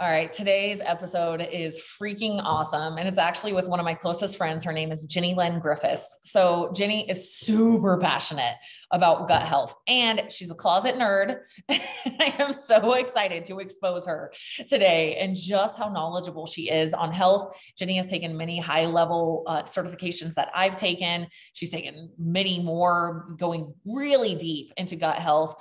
All right, today's episode is freaking awesome. And it's actually with one of my closest friends. Her name is Jennilyn Griffiths. So Jenny is super passionate about gut health and she's a closet nerd. I am so excited to expose her today and just how knowledgeable she is on health. Jenny has taken many high level certifications that I've taken. She's taken many more going really deep into gut health.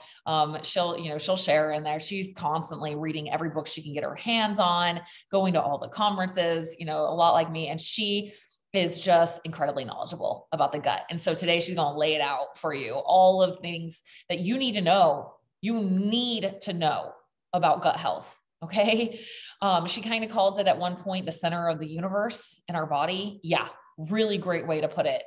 She'll share in there. She's constantly reading every book she can get her hands on, going to all the conferences, you know, a lot like me. And she is just incredibly knowledgeable about the gut. And so today she's going to lay it out for you. All of the things that you need to know about gut health. Okay. She kind of calls it at one point, the center of the universe in our body. Yeah. Really great way to put it.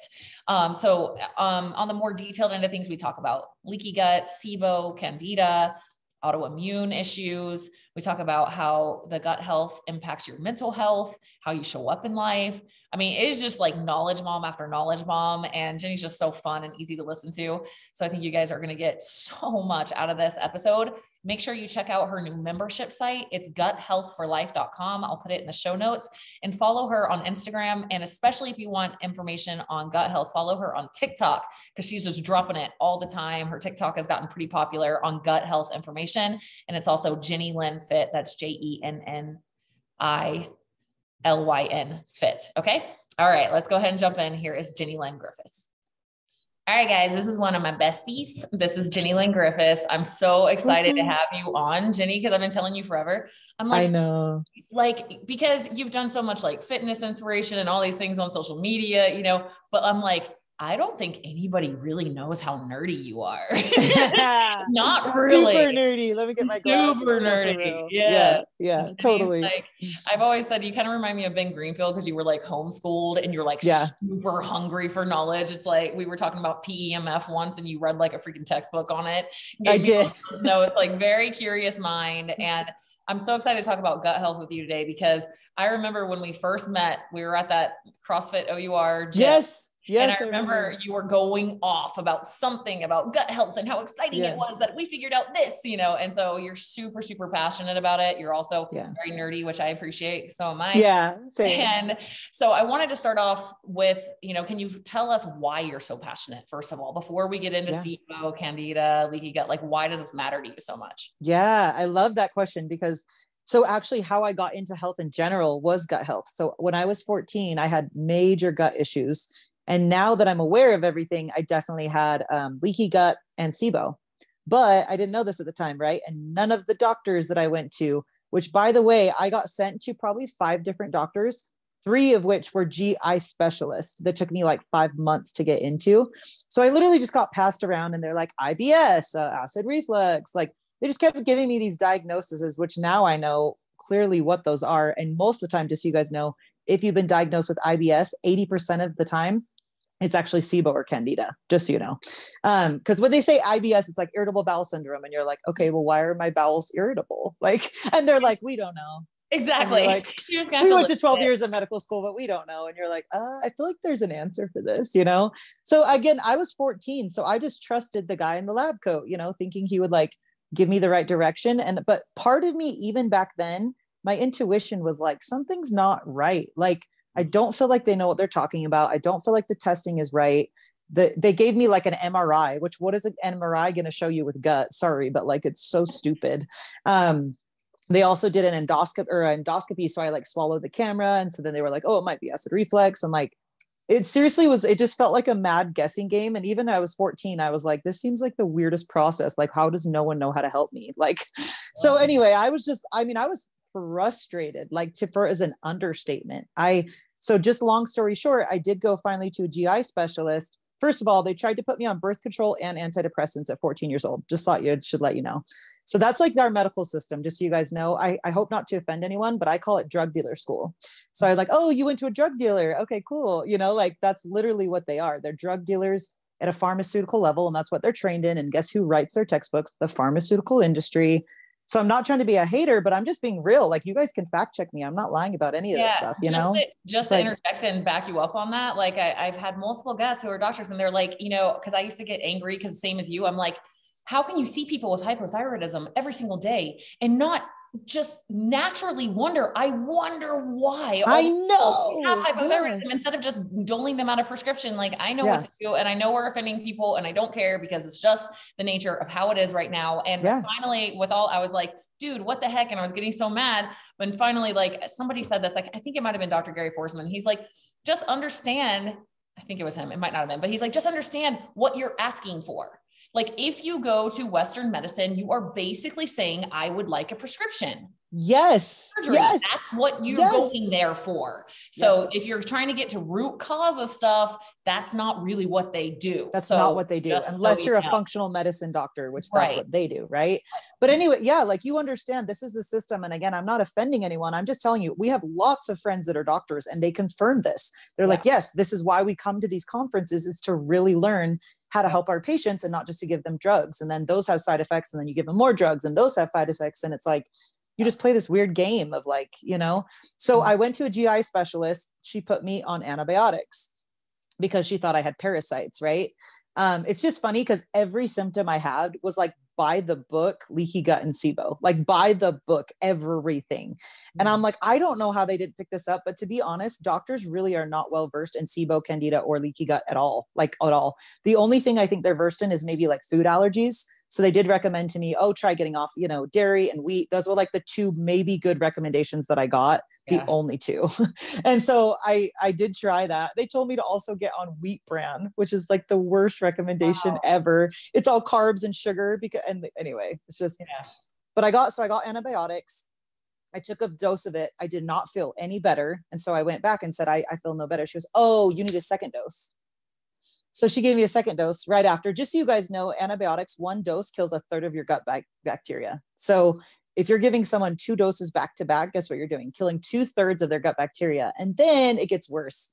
On the more detailed end of things, we talk about leaky gut, SIBO, Candida, autoimmune issues. We talk about how the gut health impacts your mental health, how you show up in life. I mean, it is just like knowledge bomb after knowledge bomb, and Jenny's just so fun and easy to listen to. So I think you guys are going to get so much out of this episode. Make sure you check out her new membership site. It's guthealthforlife.com. I'll put it in the show notes, and follow her on Instagram. And especially if you want information on gut health, follow her on TikTok because she's just dropping it all the time. Her TikTok has gotten pretty popular on gut health information. And it's also JennilynFit. That's JennilynFit. Okay. All right. Let's go ahead and jump in. Here is Jennilyn Griffiths. All right, guys, this is one of my besties. This is Jennilyn Griffiths. I'm so excited to have you on, Jenny, because I've been telling you forever. I'm like, I know, like, because you've done so much like fitness inspiration and all these things on social media, you know, but I'm like, I don't think anybody really knows how nerdy you are. Not really. Super nerdy. Let me get my glasses. Super nerdy. Yeah, totally. Like, I've always said, you kind of remind me of Ben Greenfield because you were like homeschooled and you're like super hungry for knowledge. It's like, we were talking about PEMF once and you read like a freaking textbook on it. I did. So it's like very curious mind. And I'm so excited to talk about gut health with you today because I remember when we first met, we were at that CrossFit OUR gym. Yes, and I remember you were going off about something about gut health and how exciting it was that we figured out this, you know, and so you're super, super passionate about it. You're also very nerdy, which I appreciate. So am I. Yeah, same. And so I wanted to start off with, you know, can you tell us why you're so passionate, first of all, before we get into SIBO, Candida, leaky gut, like, why does this matter to you so much? Yeah, I love that question because so actually how I got into health in general was gut health. So when I was 14, I had major gut issues. And now that I'm aware of everything, I definitely had leaky gut and SIBO, but I didn't know this at the time, right? And none of the doctors that I went to, which by the way, I got sent to probably 5 different doctors, 3 of which were GI specialists that took me like 5 months to get into. So I literally just got passed around and they're like IBS, acid reflux. Like they just kept giving me these diagnoses, which now I know clearly what those are. And most of the time, just so you guys know, if you've been diagnosed with IBS, 80% of the time, it's actually SIBO or Candida, just so you know. Because when they say IBS, it's like irritable bowel syndrome. And you're like, okay, well, why are my bowels irritable? Like, and they're like, we don't know. Exactly. Like, we went to 12 years of medical school, but we don't know. And you're like, I feel like there's an answer for this, you know? So again, I was 14. So I just trusted the guy in the lab coat, you know, thinking he would like give me the right direction. But part of me, even back then, my intuition was like, something's not right. Like, I don't feel like they know what they're talking about. I don't feel like the testing is right. They gave me like an MRI, which what is an MRI going to show you with gut? Sorry, but like, it's so stupid. They also did an endoscopy. So I like swallowed the camera. And so then they were like, oh, it might be acid reflux. I'm like, it seriously was, it just felt like a mad guessing game. And even I was 14, I was like, this seems like the weirdest process. Like, how does no one know how to help me? Like, so anyway, I was frustrated, like for is an understatement. So just long story short, I did go finally to a GI specialist. First of all, they tried to put me on birth control and antidepressants at 14 years old. Just thought you should let you know. So that's like our medical system, just so you guys know. I hope not to offend anyone, but I call it drug dealer school. So I like, oh, you went to a drug dealer. Okay, cool. You know, like that's literally what they are. They're drug dealers at a pharmaceutical level, and that's what they're trained in. And guess who writes their textbooks? The pharmaceutical industry. So I'm not trying to be a hater, but I'm just being real. Like you guys can fact check me. I'm not lying about any of this stuff, you know? Just to interject and back you up on that. Like I've had multiple guests who are doctors and they're like, you know, cause I used to get angry cause same as you, I'm like, how can you see people with hypothyroidism every single day and not just naturally wonder, I wonder why. I know. Have hypothyroidism, instead of just doling them out a prescription, like I know what to do, and I know we're offending people and I don't care because it's just the nature of how it is right now. And finally with all, I was like, dude, what the heck? And I was getting so mad when finally, like somebody said this, like, I think it might've been Dr. Gary Forsman. He's like, just understand. I think it was him. It might not have been, but he's like, just understand what you're asking for. Like if you go to Western medicine, you are basically saying, I would like a prescription. Yes. Surgery. Yes. That's what you're going there for. So if you're trying to get to root cause of stuff, that's not really what they do. That's not what they do. Unless you're a functional medicine doctor, which that's what they do. Right. But anyway, like you understand, this is the system. And again, I'm not offending anyone. I'm just telling you, we have lots of friends that are doctors and they confirm this. They're like, yes, this is why we come to these conferences, is to really learn how to help our patients and not just to give them drugs. And then those have side effects. And then you give them more drugs and those have side effects. And it's like, you just play this weird game of like, you know, so I went to a GI specialist. She put me on antibiotics because she thought I had parasites. Right. It's just funny because every symptom I had was like by the book, leaky gut and SIBO, like by the book, everything. And I'm like, I don't know how they didn't pick this up, but to be honest, doctors really are not well versed in SIBO, Candida, or leaky gut at all, like at all. The only thing I think they're versed in is maybe like food allergies. So they did recommend to me, oh, try getting off, you know, dairy and wheat. Those were like the two maybe good recommendations that I got, the only two. And so I did try that. They told me to also get on wheat bran, which is like the worst recommendation ever. It's all carbs and sugar because, and anyway, it's just, but so I got antibiotics. I took a dose of it. I did not feel any better. And so I went back and said, I feel no better. She goes, oh, you need a second dose. So she gave me a second dose right after. Just so you guys know, antibiotics, one dose kills a third of your gut bacteria. So if you're giving someone two doses back to back, guess what you're doing? Killing 2/3 of their gut bacteria. And then it gets worse.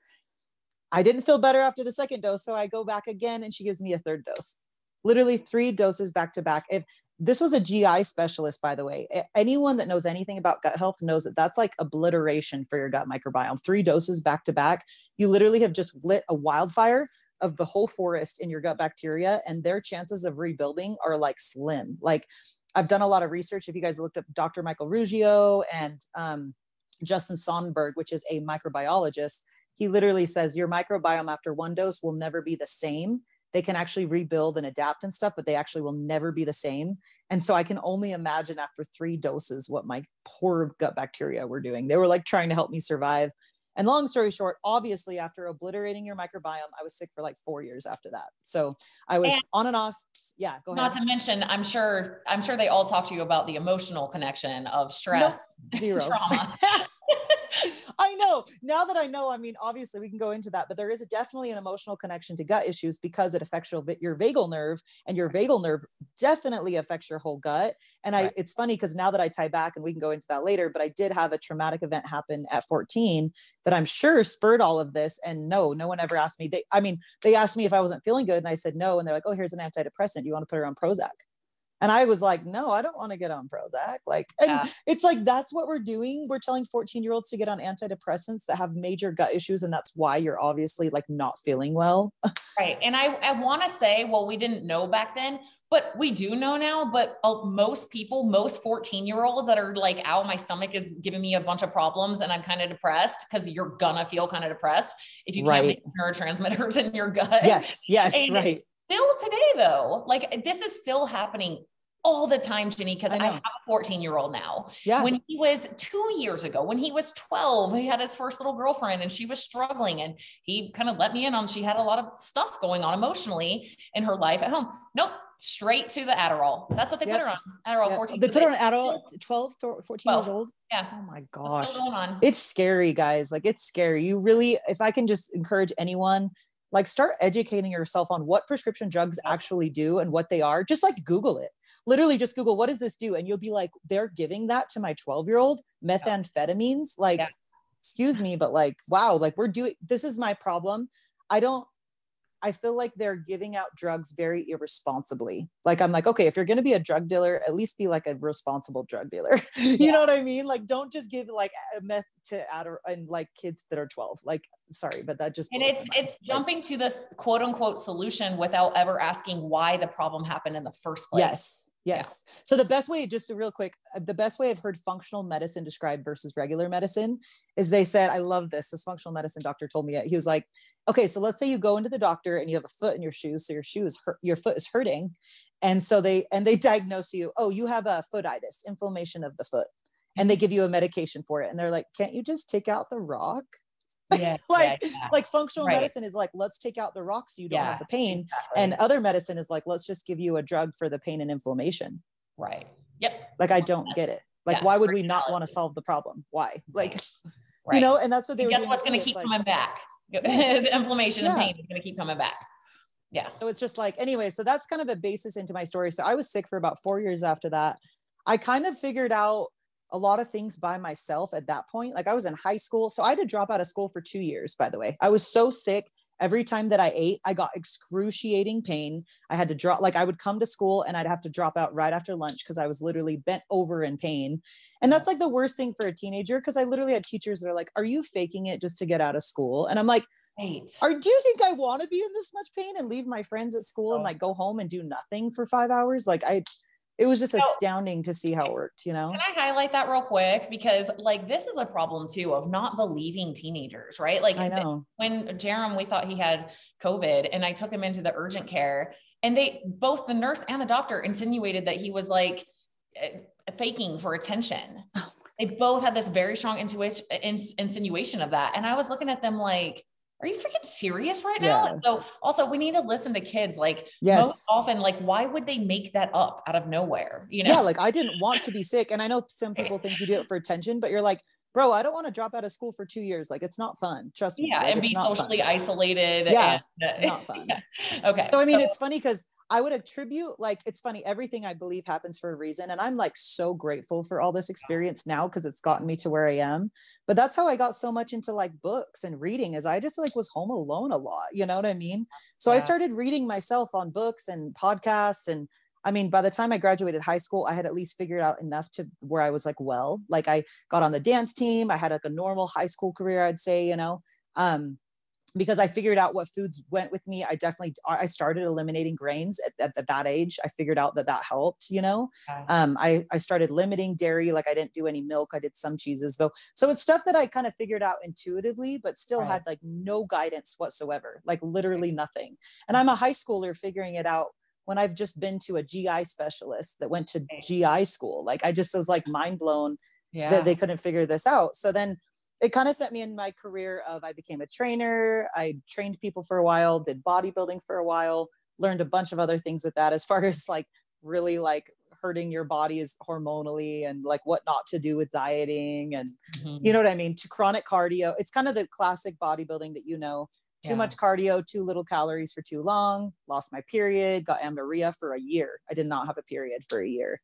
I didn't feel better after the second dose. So I go back again and she gives me a third dose. Literally 3 doses back to back. If this was a GI specialist, by the way, anyone that knows anything about gut health knows that that's like obliteration for your gut microbiome. 3 doses back to back. You literally have just lit a wildfire of the whole forest in your gut bacteria, and their chances of rebuilding are like slim. Like I've done a lot of research. If you guys looked up Dr. Michael Ruscio and Justin Sonnenburg, which is a microbiologist, he literally says your microbiome after one dose will never be the same. They can actually rebuild and adapt and stuff, but they actually will never be the same. And so I can only imagine after 3 doses, what my poor gut bacteria were doing. They were like trying to help me survive. And long story short, obviously after obliterating your microbiome, I was sick for like 4 years after that. So I was on and off. Yeah. Go ahead. Not to mention, I'm sure they all talk to you about the emotional connection of stress. Nope, zero. Trauma. I know. Now that I know, I mean, obviously we can go into that, but there is definitely an emotional connection to gut issues because it affects your vagal nerve, and your vagal nerve definitely affects your whole gut. And it's funny because now that I tie back, and we can go into that later, but I did have a traumatic event happen at 14 that I'm sure spurred all of this. And no one ever asked me. They asked me if I wasn't feeling good and I said no. And they're like, oh, here's an antidepressant. You want to put her on Prozac? And I was like, no, I don't want to get on Prozac. Like, and it's like, that's what we're doing. We're telling 14-year-olds to get on antidepressants that have major gut issues. And that's why you're obviously like not feeling well. Right. And I want to say, well, we didn't know back then, but we do know now, but most people, most 14-year-olds that are like, ow, my stomach is giving me a bunch of problems and I'm kind of depressed, because you're gonna feel kind of depressed if you can't make neurotransmitters in your gut. Yes. Yes. And still today though, like this is still happening all the time, Jenny, because I have a 14-year-old now. Yeah. When he was 2 years ago, when he was 12, he had his first little girlfriend and she was struggling, and he kind of let me in on, she had a lot of stuff going on emotionally in her life at home. Nope. Straight to the Adderall. That's what they put her on. Adderall 14. They put her on Adderall 12, 14 years old. Yeah. Oh my gosh. It's still going on. It's scary, guys. Like it's scary. You really, if I can just encourage anyone, like start educating yourself on what prescription drugs actually do and what they are. Just like Google it. Literally just Google, what does this do? And you'll be like, they're giving that to my 12-year-old methamphetamines. Like, excuse me, but like, wow, like we're doing, this is my problem. I feel like they're giving out drugs very irresponsibly. Like, I'm like, okay, if you're going to be a drug dealer, at least be like a responsible drug dealer. You know what I mean? Like, don't just give like a meth to Adderall and like kids that are 12, like, sorry, but that just, and it's jumping to this quote unquote solution without ever asking why the problem happened in the first place. Yes. Yes. Yeah. So the best way, just real quick, the best way I've heard functional medicine described versus regular medicine is they said, I love this. This functional medicine doctor told me that. He was like, okay, so let's say you go into the doctor and you have a foot in your shoe. So your shoe is your foot is hurting. And so they diagnose you, oh, you have a footitis, inflammation of the foot. And they give you a medication for it. And they're like, can't you just take out the rock? Yeah, like functional medicine is like, let's take out the rock so you don't have the pain. Exactly. And other medicine is like, let's just give you a drug for the pain and inflammation. Right. Yep. Like, I don't get it. Like, why would we not want to solve the problem? Why? Like, you know, and that's what they were doing. What's going to keep coming back. Inflammation and pain is going to keep coming back. Yeah. So it's just like, anyway, so that's kind of a basis into my story. So I was sick for about 4 years after that. I kind of figured out a lot of things by myself at that point. Like, I was in high school. So I had to drop out of school for 2 years, by the way. I was so sick. Every time that I ate, I got excruciating pain. I had to drop, like, I would come to school and I'd have to drop out right after lunch because I was literally bent over in pain. And that's like the worst thing for a teenager, because I literally had teachers that are like, are you faking it just to get out of school? And I'm like, do you think I want to be in this much pain and leave my friends at school and like go home and do nothing for 5 hours? Like, it was just astounding to see how it worked, you know? Can I highlight that real quick? Because like, this is a problem too, of not believing teenagers, right? Like, I know. When Jerem, we thought he had COVID and I took him into the urgent care, and they, both the nurse and the doctor, insinuated that he was like faking for attention. They both had this very strong insinuation of that. And I was looking at them like, are you freaking serious right now? Yeah. So also, we need to listen to kids. Like, most often, like, why would they make that up out of nowhere? You know? Yeah. Like, I didn't want to be sick. And I know some people think you do it for attention, but you're like, bro, I don't want to drop out of school for 2 years. Like, it's not fun. Trust me. Yeah. Like, and be socially isolated. Yeah. And, not fun. Yeah. Okay. So, I mean, it's funny because I would attribute, like, it's funny, everything I believe happens for a reason. And I'm like, so grateful for all this experience now, because it's gotten me to where I am. But that's how I got so much into like books and reading, is I just like was home alone a lot. You know what I mean? So I started reading myself on books and podcasts. And I mean, by the time I graduated high school, I had at least figured out enough to where I was like, well, like, I got on the dance team. I had like a normal high school career, I'd say, you know, because I figured out what foods went with me. I started eliminating grains at that age. I figured out that helped, you know. I started limiting dairy. Like, I didn't do any milk. I did some cheeses, though. So it's stuff that I kind of figured out intuitively, but still had like no guidance whatsoever, like literally nothing. And I'm a high schooler figuring it out when I've just been to a GI specialist that went to GI school. Like, I just was like mind blown that they couldn't figure this out. So then it kind of set me in my career of, I became a trainer. I trained people for a while, did bodybuilding for a while, learned a bunch of other things with that, as far as like really like hurting your body is hormonally, and like what not to do with dieting, and you know what I mean? To chronic cardio. It's kind of the classic bodybuilding that, you know, too much cardio, too little calories for too long. Lost my period, got amenorrhea for a year. I did not have a period for a year.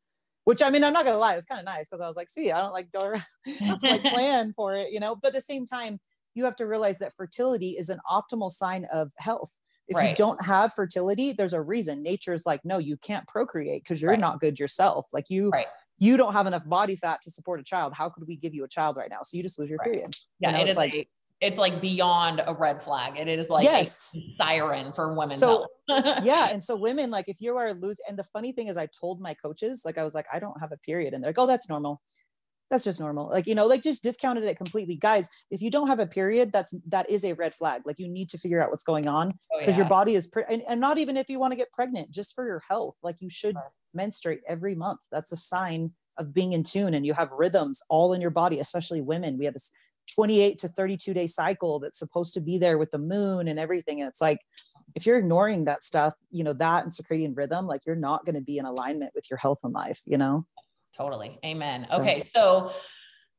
Which, I mean, I'm not going to lie, it was kind of nice, because I was like, see, I don't like, have to like plan for it, you know. But at the same time, you have to realize that fertility is an optimal sign of health. If you don't have fertility, there's a reason. Nature's like, no, you can't procreate because you're not good yourself. Like, you don't have enough body fat to support a child. How could we give you a child right now? So you just lose your period. Yeah, you know, it's like, it's like beyond a red flag. It is like a siren for women's health. Yeah. And so women, like, if you are losing, and the funny thing is, I told my coaches, like, I was like, I don't have a period. And they're like, oh, that's normal. That's just normal. Like, you know, like, just discounted it completely. Guys, if you don't have a period, that is a red flag. Like, you need to figure out what's going on, because your body is, and not even if you want to get pregnant, just for your health, like, you should menstruate every month. That's a sign of being in tune, and you have rhythms all in your body, especially women. We have this 28 to 32 day cycle that's supposed to be there with the moon and everything. And it's like, if you're ignoring that stuff, you know, that and circadian rhythm, like, you're not going to be in alignment with your health and life, you know? Totally. Amen. Okay.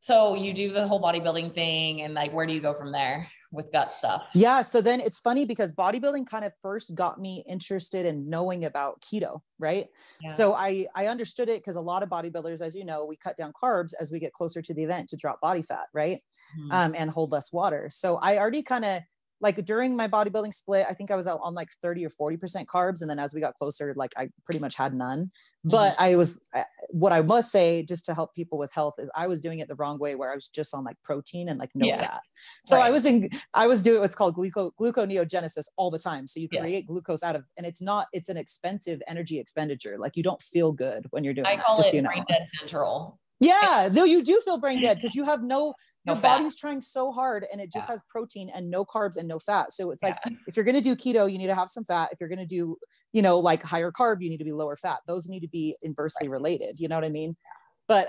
So you do the whole bodybuilding thing, and like, where do you go from there with gut stuff? Yeah. So then it's funny, because bodybuilding kind of first got me interested in knowing about keto. Right. Yeah. So I understood it, because a lot of bodybuilders, as you know, we cut down carbs as we get closer to the event to drop body fat. Right. And hold less water. So I already kind of like during my bodybuilding split, I think I was out on like 30 or 40% carbs. And then as we got closer, like I pretty much had none, but I was, what I must say, just to help people with health, is I was doing it the wrong way where I was just on like protein and like no fat. So right. I was doing what's called gluconeogenesis all the time. So you create glucose out of, and it's an expensive energy expenditure. Like you don't feel good when you're doing it. I call it brain dead central. Yeah, though you do feel brain dead because you have your body's trying so hard and it just has protein and no carbs and no fat. So it's like, if you're going to do keto, you need to have some fat. If you're going to do, like higher carb, you need to be lower fat. Those need to be inversely related. You know what I mean? But,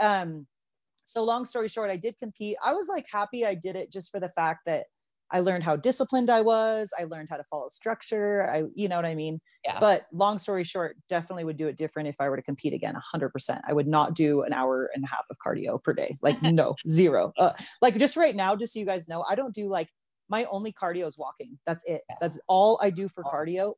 so long story short, I did compete. I was like happy I did it just for the fact that I learned how disciplined I was. I learned how to follow structure. You know what I mean? Yeah. But long story short, definitely would do it different if I were to compete again, 100%. I would not do an hour and a half of cardio per day. Like no, zero. Like just right now, just so you guys know, I don't do like, my only cardio is walking. That's it. Yeah. That's all I do for cardio.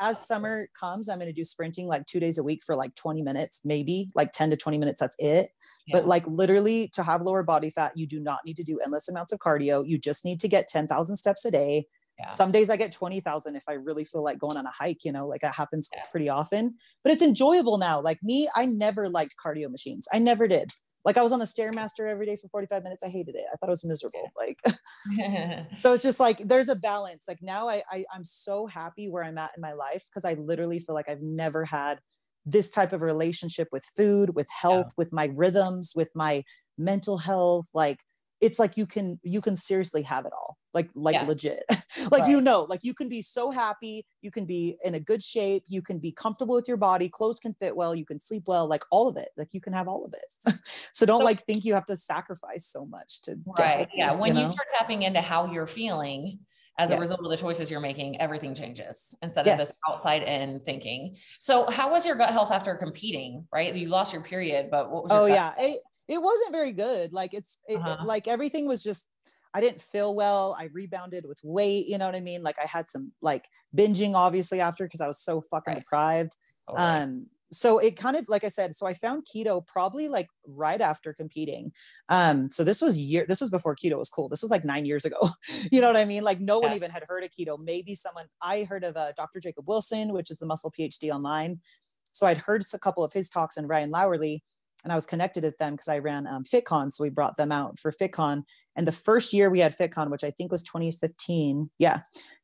As summer comes, I'm going to do sprinting like 2 days a week for like 20 minutes, maybe like 10 to 20 minutes. That's it. Yeah. But like literally to have lower body fat, you do not need to do endless amounts of cardio. You just need to get 10,000 steps a day. Yeah. Some days I get 20,000 if I really feel like going on a hike, like that happens pretty often, but it's enjoyable now. Like me, I never liked cardio machines. I never did. Like I was on the Stairmaster every day for 45 minutes. I hated it. I thought it was miserable. So it's just like, there's a balance. Like now I'm so happy where I'm at in my life. Cause I literally feel like I've never had this type of relationship with food, with health, with my rhythms, with my mental health. Like it's like, you can seriously have it all. Like legit, like, like you can be so happy. You can be in a good shape. You can be comfortable with your body. Clothes can fit well. You can sleep well, like all of it. Like you can have all of it. So don't think you have to sacrifice so much to. Right. Yeah. When you start tapping into how you're feeling as a result of the choices you're making, everything changes instead of this outside in thinking. So how was your gut health after competing? Right. You lost your period, but what was your It wasn't very good. Like like everything was just, I didn't feel well. I rebounded with weight. You know what I mean? Like I had some like binging obviously after, cause I was so fucking deprived. So it kind of, like I said, so I found keto probably like right after competing. So this was before keto was cool. This was like 9 years ago. You know what I mean? Like no one even had heard of keto. Maybe I heard of Dr. Jacob Wilson, which is the muscle PhD online. So I'd heard a couple of his talks and Ryan Lowerly, and I was connected with them because I ran FitCon. So we brought them out for FitCon. And the first year we had FitCon, which I think was 2015. Yeah,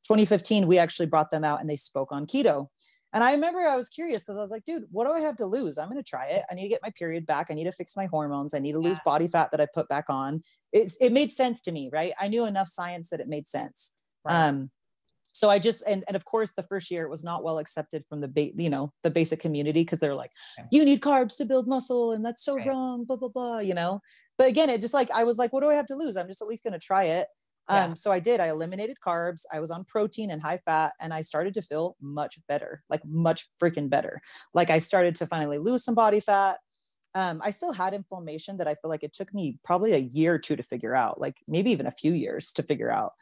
2015, we actually brought them out and they spoke on keto. And I remember I was curious because I was like, dude, what do I have to lose? I'm going to try it. I need to get my period back. I need to fix my hormones. I need to lose body fat that I put back on. It made sense to me, right? I knew enough science that it made sense. Right. So I just, and of course the first year it was not well accepted from the basic community. Cause they're like, you need carbs to build muscle and that's so wrong, blah, blah, blah, but again, it just like, I was like, what do I have to lose? I'm just at least going to try it. So I did, I eliminated carbs. I was on protein and high fat and I started to feel much better, like much freaking better. Like I started to finally lose some body fat. I still had inflammation that I feel like it took me probably a year or two to figure out, like maybe even a few years to figure out,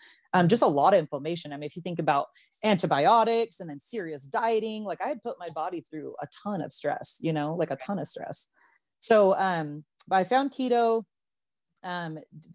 just a lot of inflammation. I mean, if you think about antibiotics and then serious dieting, like I had put my body through a ton of stress, like a ton of stress. So, I found keto,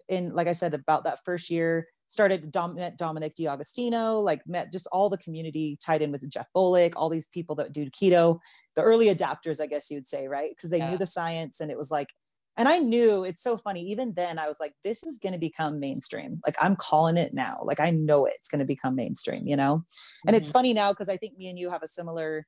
in, like I said, about that first year, started met Dominic D'Agostino, like met just all the community tied in with Jeff Volek, all these people that do keto, the early adapters, I guess you'd say, right? Because they knew the science and it was like, and I knew it's so funny. Even then I was like, this is going to become mainstream. Like I'm calling it now. Like I know it's going to become mainstream, and it's funny now. Cause I think me and you have a similar,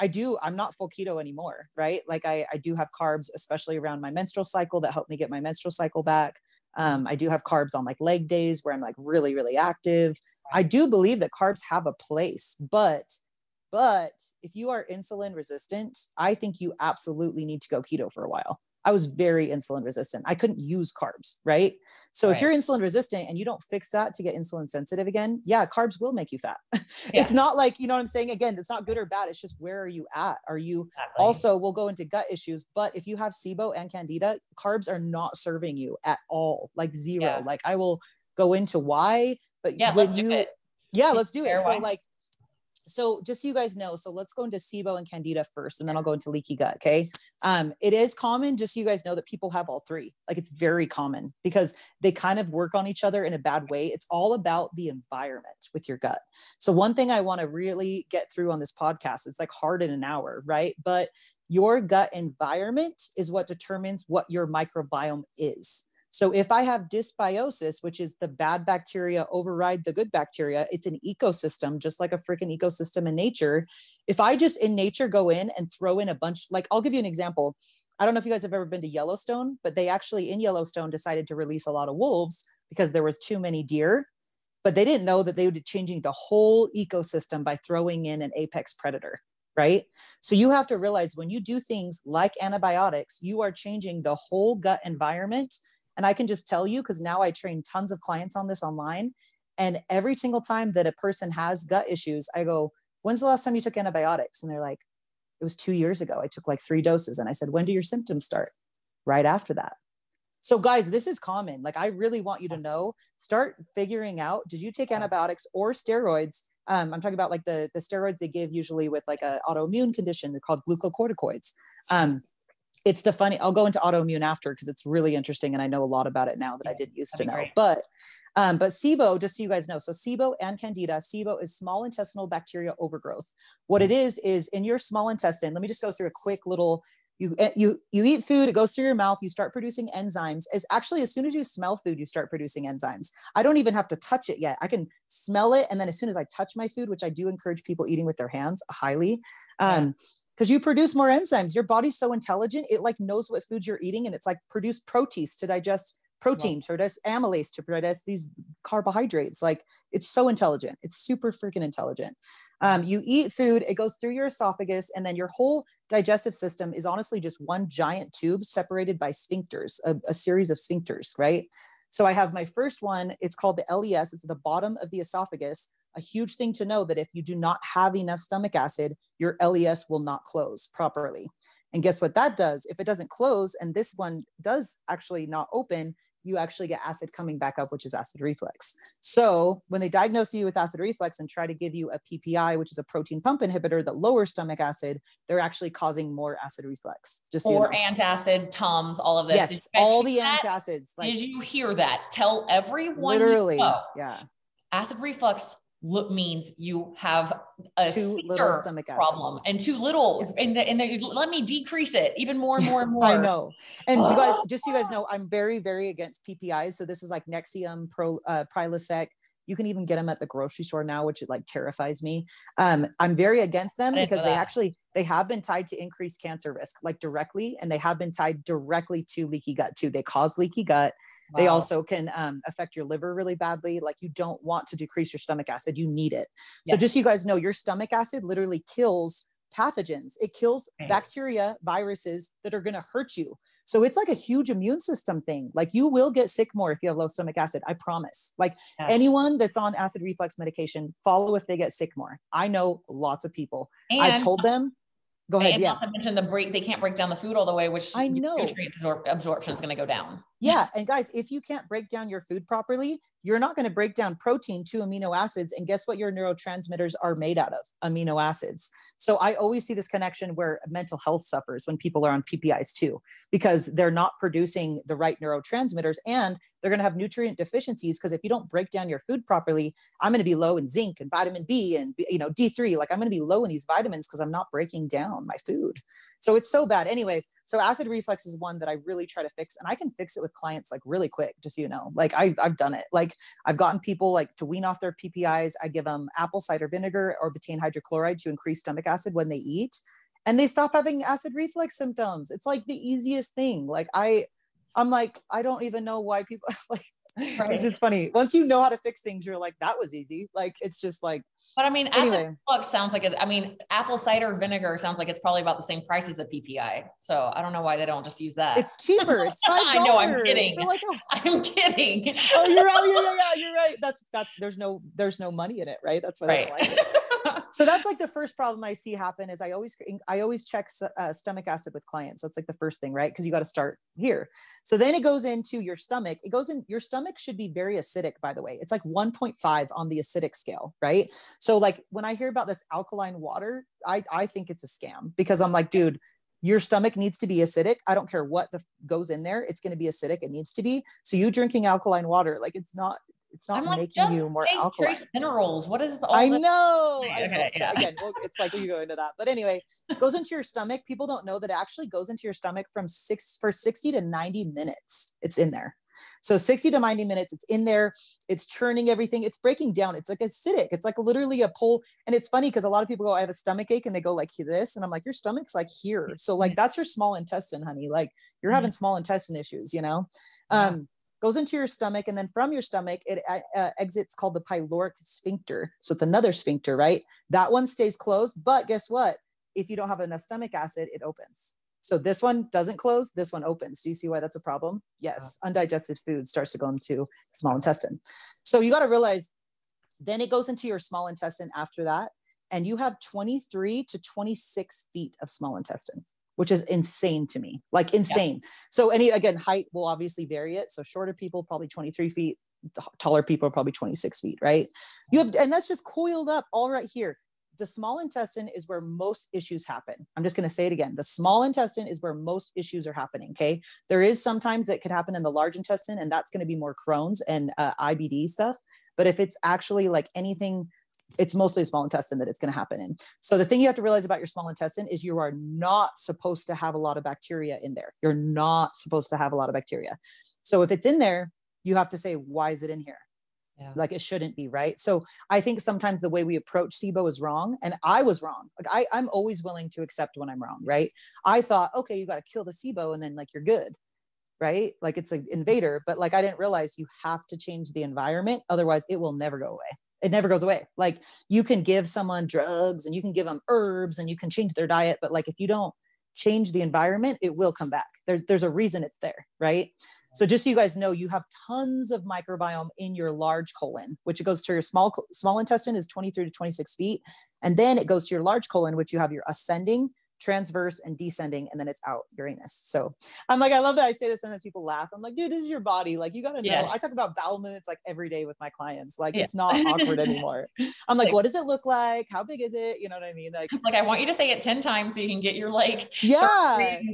I'm not full keto anymore. Right. Like I do have carbs, especially around my menstrual cycle that helped me get my menstrual cycle back. I do have carbs on like leg days where I'm like really, really active. I do believe that carbs have a place, but if you are insulin resistant, I think you absolutely need to go keto for a while. I was very insulin resistant. I couldn't use carbs. Right. So if you're insulin resistant and you don't fix that to get insulin sensitive again, carbs will make you fat. It's not like, what I'm saying? Again, it's not good or bad. It's just, where are you at? Are you also, we'll go into gut issues, but if you have SIBO and Candida, carbs are not serving you at all. Like zero. Like I will go into why, but let's do it. So like, So just so you guys know, so let's go into SIBO and Candida first, and then I'll go into leaky gut. Okay. It is common, just so you guys know, that people have all three. Like, it's very common because they kind of work on each other in a bad way. It's all about the environment with your gut. So one thing I want to really get through on this podcast, it's like hard in an hour, right? But your gut environment is what determines what your microbiome is. So if I have dysbiosis, which is the bad bacteria override the good bacteria, it's an ecosystem, just like a freaking ecosystem in nature. If I just in nature go in and throw in a bunch, like, I'll give you an example. I don't know if you guys have ever been to Yellowstone, but they actually in Yellowstone decided to release a lot of wolves because there was too many deer, but they didn't know that they would be changing the whole ecosystem by throwing in an apex predator. Right? So you have to realize when you do things like antibiotics, you are changing the whole gut environment. And I can just tell you, because now I train tons of clients on this online. And every single time that a person has gut issues, I go, when's the last time you took antibiotics? And they're like, it was 2 years ago. I took like 3 doses. And I said, when do your symptoms start? Right after that. So guys, this is common. Like, I really want you to know, start figuring out, did you take antibiotics or steroids? I'm talking about like the steroids they give usually with like an autoimmune condition. They're called glucocorticoids. It's the funny, I'll go into autoimmune after, because it's really interesting. And I know a lot about it now that I didn't used to know, great. But SIBO, just so you guys know, so SIBO and Candida, SIBO is small intestinal bacteria overgrowth. What it is in your small intestine, let me just go through a quick little, you eat food, it goes through your mouth, you start producing enzymes. Is actually, as soon as you smell food, you start producing enzymes. I don't even have to touch it yet. I can smell it. And then as soon as I touch my food, which I do encourage people eating with their hands highly, because you produce more enzymes. Your body's so intelligent, it like knows what food you're eating, and it's like produce proteins to digest protein, to digest amylase, to digest these carbohydrates. Like, it's so intelligent. It's super freaking intelligent. You eat food, it goes through your esophagus, and then your whole digestive system is honestly just one giant tube separated by sphincters, a series of sphincters, right? So I have my first one, it's called the LES. It's at the bottom of the esophagus. A huge thing to know that if you do not have enough stomach acid, your LES will not close properly. And guess what that does? If it doesn't close, and this one does actually not open, you actually get acid coming back up, which is acid reflux. So when they diagnose you with acid reflux and try to give you a PPI, which is a proton pump inhibitor that lowers stomach acid, they're actually causing more acid reflux. Just so or you know. Antacid, Tums, all of this. Yes, all the antacids. Like, did you hear that? Tell everyone. Literally, yeah. Acid reflux means you have a too little stomach acid problem and too little, yes. and let me decrease it even more and more and more. I know. And you guys, just so you guys know, I'm very, very against PPIs. So this is like Nexium, Prilosec. You can even get them at the grocery store now, which it like terrifies me. I'm very against them because they have been tied to increased cancer risk, like directly, and they have been tied directly to leaky gut too. They cause leaky gut. Wow. They also can affect your liver really badly. Like, you don't want to decrease your stomach acid. You need it. Yes. So just so you guys know, your stomach acid literally kills pathogens. It kills bacteria, viruses that are going to hurt you. So it's like a huge immune system thing. Like, you will get sick more if you have low stomach acid. I promise. Like, anyone that's on acid reflux medication, follow if they get sick more. I know lots of people. And I've told them. Go ahead. And not to mention they can't break down the food all the way, which I know nutrient absorption is going to go down. Yeah. And guys, if you can't break down your food properly, you're not going to break down protein to amino acids. And guess what your neurotransmitters are made out of? Amino acids. So I always see this connection where mental health suffers when people are on PPIs too, because they're not producing the right neurotransmitters, and they're going to have nutrient deficiencies. Because if you don't break down your food properly, I'm going to be low in zinc and vitamin B and, you know, D3, like I'm going to be low in these vitamins because I'm not breaking down my food. So it's so bad. Anyway, so acid reflux is one that I really try to fix, and I can fix it with clients like really quick, just so you know. Like I've done it. Like I've gotten people like to wean off their PPIs. I give them apple cider vinegar or betaine hydrochloride to increase stomach acid when they eat, and they stop having acid reflux symptoms. It's like the easiest thing. Like I'm like, I don't even know why people like, right. It's just funny. Once you know how to fix things, you're like, that was easy. Like, it's just like, but I mean, acid reflux sounds like, apple cider vinegar sounds like it's probably about the same price as a PPI. So I don't know why they don't just use that. It's cheaper. It's $5. I know, I'm kidding. Like I'm kidding. Oh, you're right. Yeah, you're right. That's, there's no money in it. Right. That's why. Right. That's like it. So that's like the first problem I see happen is I always check stomach acid with clients. That's like the first thing, right? Because you got to start here. So then it goes into your stomach. It goes in, your stomach should be very acidic, by the way. It's like 1.5 on the acidic scale, right? So like when I hear about this alkaline water, I think it's a scam, because I'm like, dude, your stomach needs to be acidic. I don't care what goes in there. It's going to be acidic. It needs to be. So you drinking alkaline water, like it's not like, making you more alkaline. Trace minerals. What is all I know. Again, it's like you go into that. But anyway, it goes into your stomach. People don't know that it actually goes into your stomach for 60 to 90 minutes. It's in there. So 60 to 90 minutes, it's in there, it's churning everything, it's breaking down. It's like acidic. It's like literally a pole. And it's funny because a lot of people go, I have a stomach ache, and they go like this. And I'm like, your stomach's like here. So like, that's your small intestine, honey. Like you're having small intestine issues, you know? Goes into your stomach, and then from your stomach, it exits called the pyloric sphincter. So it's another sphincter, right? That one stays closed, but guess what? If you don't have enough stomach acid, it opens. So this one doesn't close, this one opens. Do you see why that's a problem? Yes, undigested food starts to go into small intestine. So you got to realize then it goes into your small intestine after that. And you have 23 to 26 feet of small intestine, which is insane to me, like insane. Yeah. So again, height will obviously vary it. So shorter people, probably 23 feet, taller people are probably 26 feet, right? You have, and that's just coiled up all right here. The small intestine is where most issues happen. I'm just going to say it again. The small intestine is where most issues are happening. Okay. There is sometimes that could happen in the large intestine, and that's going to be more Crohn's and IBD stuff. But if it's actually like anything, it's mostly small intestine that it's going to happen in. So the thing you have to realize about your small intestine is you are not supposed to have a lot of bacteria in there. You're not supposed to have a lot of bacteria. So if it's in there, you have to say, why is it in here? Yeah. Like it shouldn't be, right? So I think sometimes the way we approach SIBO is wrong. And I was wrong. Like I'm always willing to accept when I'm wrong, right? I thought, okay, you got to kill the SIBO and then like you're good, right? Like it's an invader, but like I didn't realize you have to change the environment. Otherwise it will never go away. It never goes away. Like you can give someone drugs and you can give them herbs and you can change their diet. But like, if you don't change the environment, it will come back. There's a reason it's there, right? So just so you guys know, you have tons of microbiome in your large colon, which goes to your small intestine is 23 to 26 feet. And then it goes to your large colon, which you have your ascending, transverse, and descending, and then it's out Uranus. So I'm like, I love that I say this, sometimes people laugh. I'm like, dude, this is your body. Like you got to know. Yes. I talk about bowel movements like every day with my clients. Like it's not awkward anymore. I'm like, what does it look like? How big is it? You know what I mean? Like I want you to say it 10 times so you can get your like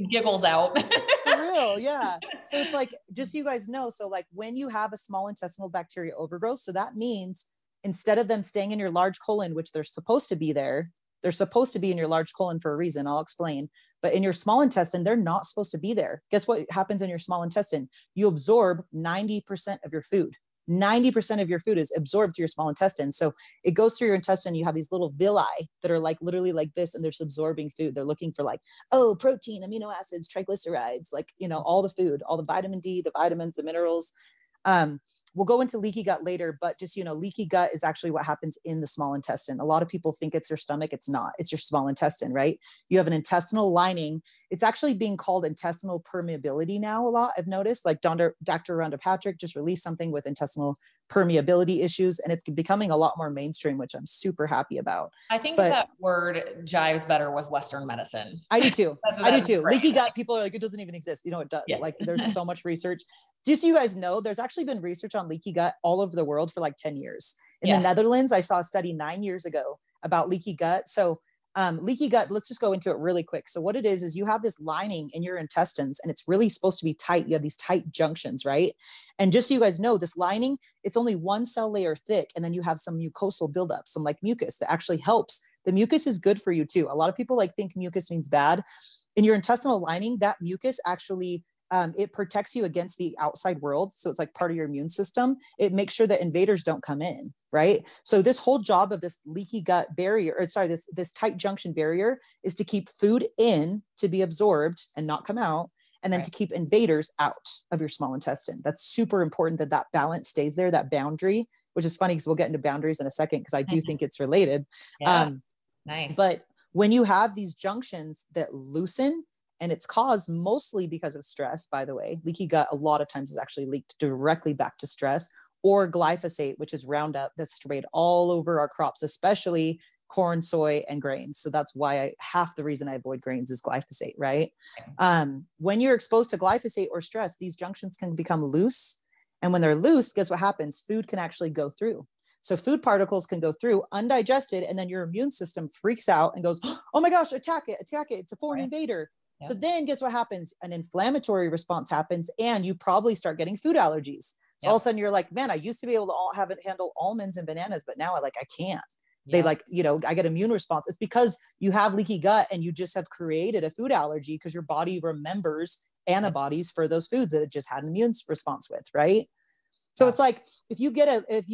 giggles out. For real. Yeah. So it's like, just so you guys know. So like when you have a small intestinal bacteria overgrowth, so that means instead of them staying in your large colon, which they're supposed to be there, they're supposed to be in your large colon for a reason. I'll explain, but in your small intestine, they're not supposed to be there. Guess what happens in your small intestine? You absorb 90% of your food. 90% of your food is absorbed through your small intestine. So it goes through your intestine. You have these little villi that are like literally like this, and they're just absorbing food. They're looking for like, oh, protein, amino acids, triglycerides, like, you know, all the food, all the vitamin D, the vitamins, the minerals. We'll go into leaky gut later, but just, you know, leaky gut is actually what happens in the small intestine. A lot of people think it's your stomach. It's not, it's your small intestine, right? You have an intestinal lining. It's actually being called intestinal permeability now a lot. I've noticed like Dr. Rhonda Patrick just released something with intestinal permeability issues, and it's becoming a lot more mainstream, which I'm super happy about. I think that word jives better with Western medicine. I do too. I do too. Right. Leaky gut, people are like, it doesn't even exist. You know, it does. Yes. Like there's so much research. Just so you guys know, there's actually been research on leaky gut all over the world for like 10 years. In the Netherlands, I saw a study 9 years ago about leaky gut. So leaky gut, let's just go into it really quick. So what it is you have this lining in your intestines, and it's really supposed to be tight. You have these tight junctions, right? And just so you guys know, this lining, it's only one cell layer thick. And then you have some mucosal buildup, some like mucus that actually helps. The mucus is good for you too. A lot of people like think mucus means bad. In your intestinal lining, that mucus actually it protects you against the outside world. So it's like part of your immune system. It makes sure that invaders don't come in, right? So this whole job of this leaky gut barrier, or sorry, this tight junction barrier is to keep food in to be absorbed and not come out. And then to keep invaders out of your small intestine. That's super important that that balance stays there, that boundary, which is funny because we'll get into boundaries in a second, because I do think it's related. Yeah. Nice. But when you have these junctions that loosen, and it's caused mostly because of stress, by the way. Leaky gut a lot of times is actually linked directly back to stress or glyphosate, which is Roundup that's sprayed all over our crops, especially corn, soy, and grains. So that's why half the reason I avoid grains is glyphosate, right? When you're exposed to glyphosate or stress, these junctions can become loose. And when they're loose, guess what happens? Food can actually go through. So food particles can go through undigested, and then your immune system freaks out and goes, oh my gosh, attack it, attack it. It's a foreign invader. Yeah. So then guess what happens? An inflammatory response happens, and you probably start getting food allergies. So all of a sudden you're like, man, I used to be able to handle almonds and bananas, but now I can't. They I get immune response. It's because you have leaky gut and you just have created a food allergy because your body remembers antibodies for those foods that it just had an immune response with, right? So it's like, if you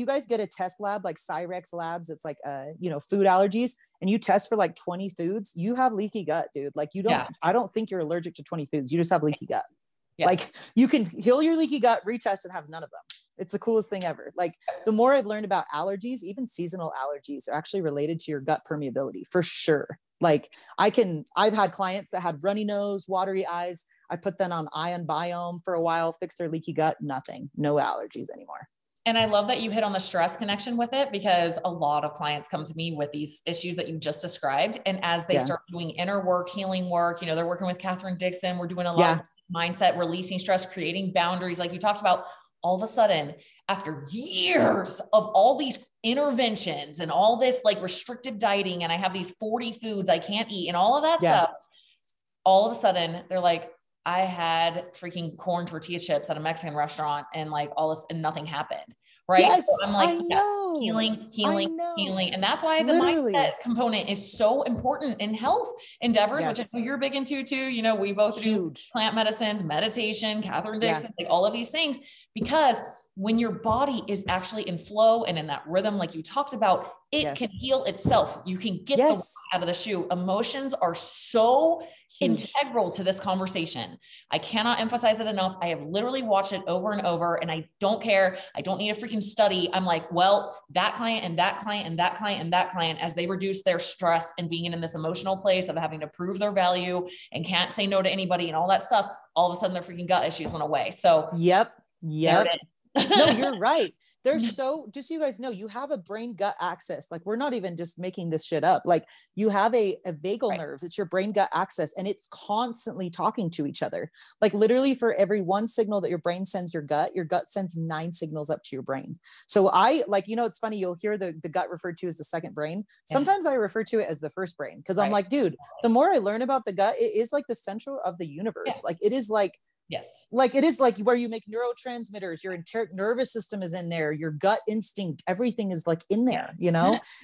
guys get a test lab, like Cyrex labs, it's like, food allergies, and you test for like 20 foods, you have leaky gut, dude. Like you don't, I don't think you're allergic to 20 foods. You just have leaky gut. Yes. Like you can heal your leaky gut, retest, and have none of them. It's the coolest thing ever. Like the more I've learned about allergies, even seasonal allergies are actually related to your gut permeability for sure. Like I've had clients that had runny nose, watery eyes. I put them on Ion Biome for a while, fix their leaky gut, nothing, no allergies anymore. And I love that you hit on the stress connection with it, because a lot of clients come to me with these issues that you just described. And as they start doing inner work, healing work, they're working with Katherine Dixon. We're doing a lot of mindset, releasing stress, creating boundaries. Like you talked about, all of a sudden, after years of all these interventions and all this like restrictive dieting, and I have these 40 foods I can't eat and all of that stuff, all of a sudden they're like, I had freaking corn tortilla chips at a Mexican restaurant and like all this and nothing happened. Right. Yes, so I'm like, healing. And that's why the mindset component is so important in health endeavors, which I know you're big into too. We both do plant medicines, meditation, Katherine Dixon, like all of these things, because when your body is actually in flow and in that rhythm, like you talked about, it can heal itself. You can get the out of the shoe. Emotions are so integral to this conversation. I cannot emphasize it enough. I have literally watched it over and over, and I don't care. I don't need a freaking study. I'm like, well, that client and that client and that client and that client, as they reduce their stress and being in this emotional place of having to prove their value and can't say no to anybody and all that stuff, all of a sudden their freaking gut issues went away. So Yep. No, you're right. There's just so you guys know, you have a brain gut axis. Like we're not even just making this shit up. Like you have a vagal nerve. It's your brain gut axis, and it's constantly talking to each other. Like literally for every one signal that your brain sends your gut sends 9 signals up to your brain. So it's funny, you'll hear the gut referred to as the second brain. Sometimes I refer to it as the first brain, because I'm like, dude, the more I learn about the gut, it is like the center of the universe. Like it is like, like it is like where you make neurotransmitters, your entire nervous system is in there, your gut instinct, everything is like in there,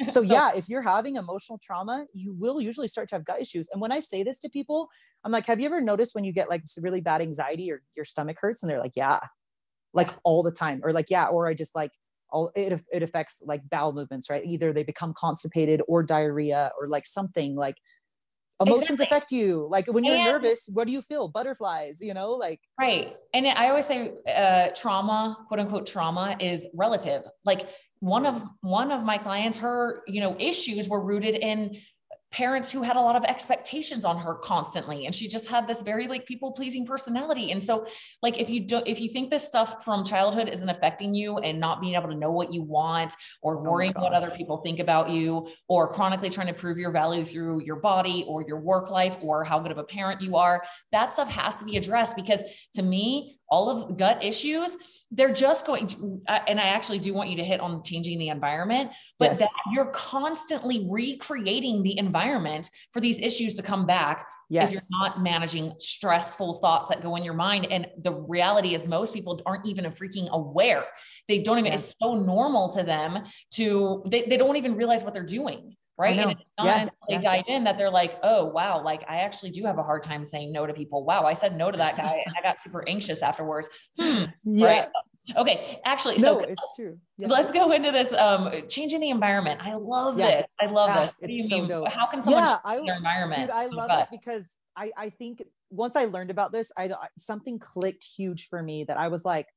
So if you're having emotional trauma, you will usually start to have gut issues. And when I say this to people, I'm like, have you ever noticed when you get like really bad anxiety or your stomach hurts? And they're like, like all the time. Or like, or I just like, it affects like bowel movements, right? Either they become constipated or diarrhea or like something like, emotions affect you. Like when you're nervous, what do you feel? Butterflies, Right. And I always say, trauma, quote unquote, trauma is relative. Like one of my clients, her, issues were rooted in parents who had a lot of expectations on her constantly. And she just had this very like people pleasing personality. And so like, if you think this stuff from childhood isn't affecting you and not being able to know what you want or worrying what other people think about you or chronically trying to prove your value through your body or your work life or how good of a parent you are, that stuff has to be addressed, because to me, all of gut issues, they're just going to, and I actually do want you to hit on changing the environment, but that you're constantly recreating the environment for these issues to come back. If you're not managing stressful thoughts that go in your mind. And the reality is most people aren't even freaking aware. They don't even, it's so normal to them to, they don't even realize what they're doing. Right. And it's not until they dive in that they're like, oh, wow. Like I actually do have a hard time saying no to people. Wow. I said no to that guy and I got super anxious afterwards. Right. Okay. Actually, so it's true. Let's go into this, changing the environment. I love this. I love this. What do you mean? Dope. How can someone change their environment? Dude, I love it, because I think once I learned about this, something clicked huge for me that I was like,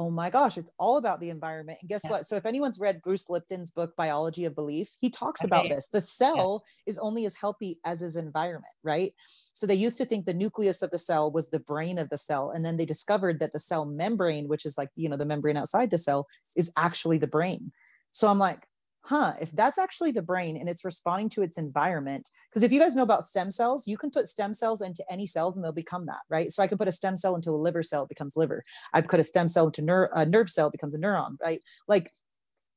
oh my gosh, it's all about the environment. And guess what? So if anyone's read Bruce Lipton's book, Biology of Belief, he talks about this. The cell is only as healthy as his environment, right? So they used to think the nucleus of the cell was the brain of the cell. And then they discovered that the cell membrane, which is like, the membrane outside the cell, is actually the brain. So I'm like, huh, if that's actually the brain and it's responding to its environment, because if you guys know about stem cells, you can put stem cells into any cells and they'll become that, right? So I can put a stem cell into a liver cell, it becomes liver. I put a stem cell into a nerve cell, it becomes a neuron, right? Like,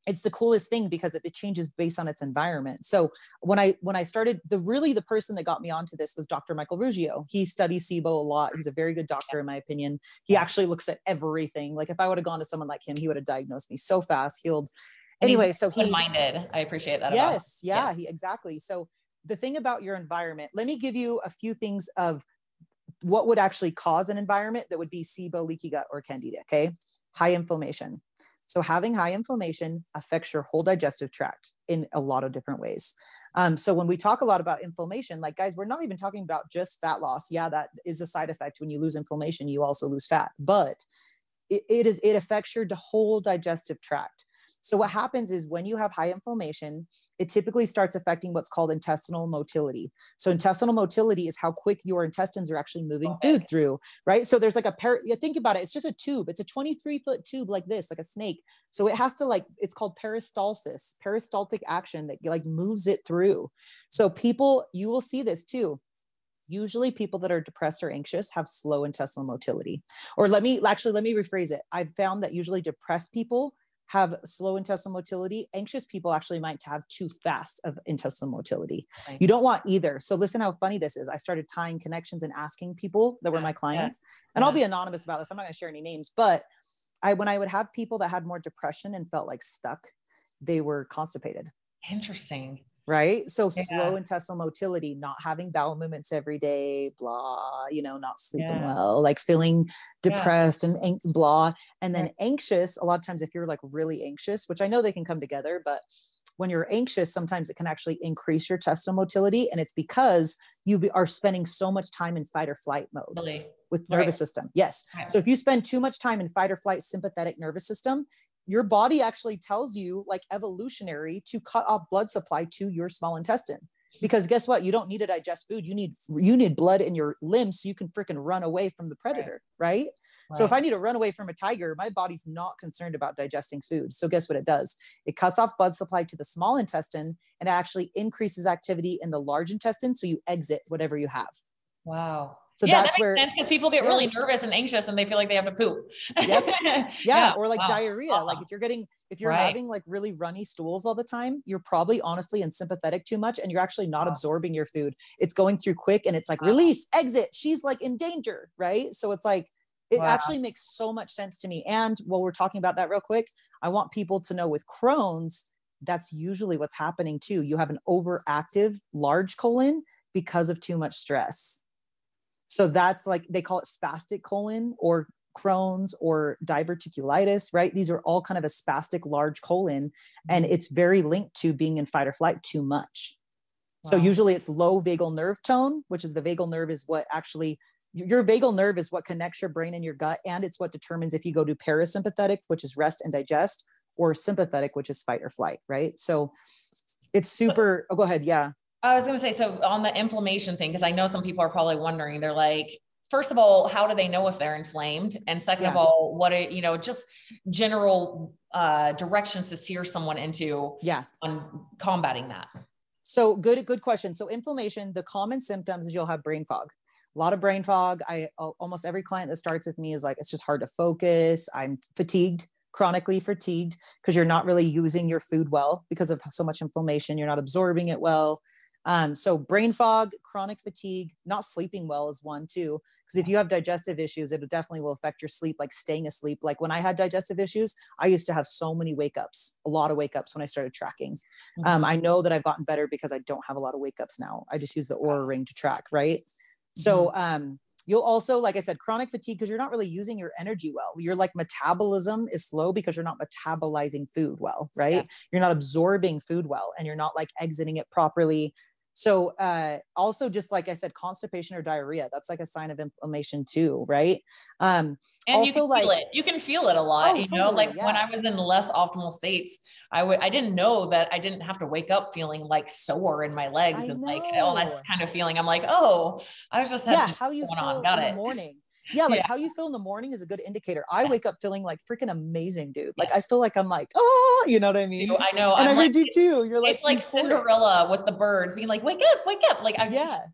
it's the coolest thing because it changes based on its environment. So when I started, the person that got me onto this was Dr. Michael Ruscio. He studies SIBO a lot. He's a very good doctor, in my opinion. He actually looks at everything. Like if I would have gone to someone like him, he would have diagnosed me so fast, healed. Anyway, so he minded. I appreciate that. Yes. Yeah, exactly. So the thing about your environment, let me give you a few things of what would actually cause an environment that would be SIBO, leaky gut, or Candida. Okay. High inflammation. So having high inflammation affects your whole digestive tract in a lot of different ways. So when we talk a lot about inflammation, like guys, we're not even talking about just fat loss. Yeah, that is a side effect. When you lose inflammation, you also lose fat, but it affects your whole digestive tract. So what happens is when you have high inflammation, it typically starts affecting what's called intestinal motility. So intestinal motility is how quick your intestines are actually moving food through, right? So there's like a think about it. It's just a tube. It's a 23-foot tube like this, like a snake. So it has to it's called peristalsis, peristaltic action that like moves it through. So people, you will see this too. Usually people that are depressed or anxious have slow intestinal motility, or let me rephrase it. I've found that usually depressed people have slow intestinal motility. Anxious people actually might have too fast of intestinal motility. Right. You don't want either. So listen how funny this is. I started tying connections and asking people that were my clients, and I'll be anonymous about this. I'm not going to share any names, but when I would have people that had more depression and felt like stuck, they were constipated. Interesting. Right. So slow intestinal motility, not having bowel movements every day, blah, you know, not sleeping well, like feeling depressed and blah. And then anxious, a lot of times if you're like really anxious, which I know they can come together, but when you're anxious, sometimes it can actually increase your intestinal motility. And it's because you are spending so much time in fight or flight mode with nervous system. Yes. So if you spend too much time in fight or flight sympathetic nervous system, your body actually tells you, like evolutionary, to cut off blood supply to your small intestine, because guess what? You don't need to digest food. You need blood in your limbs so you can freaking run away from the predator. Right. So if I need to run away from a tiger, my body's not concerned about digesting food. So guess what it does? It cuts off blood supply to the small intestine and it actually increases activity in the large intestine. So you exit whatever you have. Wow. So that's that makes sense, because people get really nervous and anxious and they feel like they have to poop. Or like diarrhea. Like if you're having like really runny stools all the time, you're probably honestly in sympathetic too much and you're actually not absorbing your food. It's going through quick and it's like release, exit. She's like in danger. Right. So it's like, it actually makes so much sense to me. And while we're talking about that real quick, I want people to know with Crohn's, that's usually what's happening too. You have an overactive large colon because of too much stress. So that's like, they call it spastic colon or Crohn's or diverticulitis, right? These are all kind of a spastic large colon, and it's very linked to being in fight or flight too much. Wow. So usually it's low vagal nerve tone, which is the vagal nerve is what actually, your vagal nerve is what connects your brain and your gut. And it's what determines if you go to parasympathetic, which is rest and digest, or sympathetic, which is fight or flight, right? So it's super, go ahead. Yeah. I was going to say, so on the inflammation thing, because I know some people are probably wondering, they're like, first of all, how do they know if they're inflamed? And second of all, what are, you know, just general directions to steer someone into on combating that. So good question. So inflammation, the common symptoms is you'll have brain fog. A lot of brain fog. Almost every client that starts with me is like, it's just hard to focus. I'm fatigued. Chronically fatigued because you're not really using your food well because of so much inflammation. You're not absorbing it well. So brain fog, chronic fatigue, not sleeping well is one too. Because if you have digestive issues, it definitely will affect your sleep, like staying asleep. Like when I had digestive issues, I used to have so many wake ups, a lot of wake ups when I started tracking. I know that I've gotten better because I don't have a lot of wake ups now. I just use the Oura ring to track. Right. So, you'll also, like I said, chronic fatigue, because you're not really using your energy well. Your like metabolism is slow because you're not metabolizing food well, right? Yeah. You're not absorbing food well and you're not like exiting it properly. So also just like I said, constipation or diarrhea, that's like a sign of inflammation too, right? And also you can like, feel it. You can feel it a lot, you know, like when I was in less optimal states, I didn't know that I didn't have to wake up feeling like sore in my legs and like all that kind of feeling. I'm like, oh, I was just having how you feel in the morning. Yeah. Like how you feel in the morning is a good indicator. I wake up feeling like freaking amazing, dude. Like I feel like I'm like, oh, you know what I mean? Dude, I know. And I heard you too. You're like, it's like Cinderella with the birds being like, wake up, wake up. Like I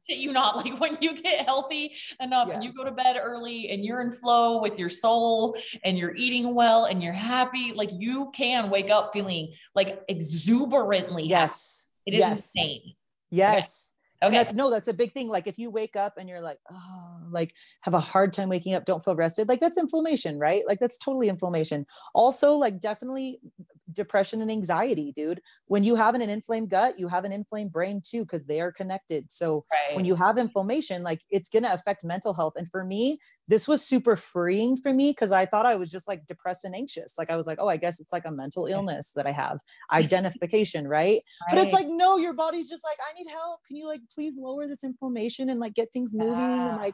shit you not, like when you get healthy enough and you go to bed early and you're in flow with your soul and you're eating well and you're happy, like you can wake up feeling like exuberantly. Yes. Happy. It is insane. Yes. Okay. Okay. And that's a big thing. Like if you wake up and you're like, oh, like have a hard time waking up, don't feel rested. Like that's inflammation, right? Like that's totally inflammation. Also like definitely depression and anxiety, dude. When you have an inflamed gut, you have an inflamed brain too, because they are connected. So when you have inflammation, like it's going to affect mental health. And for me, this was super freeing for me because I thought I was just like depressed and anxious. Like I was like, oh, I guess it's like a mental illness that I have. Identification, right? But it's like, no, your body's just like, I need help. Can you like please lower this inflammation and like get things moving and like,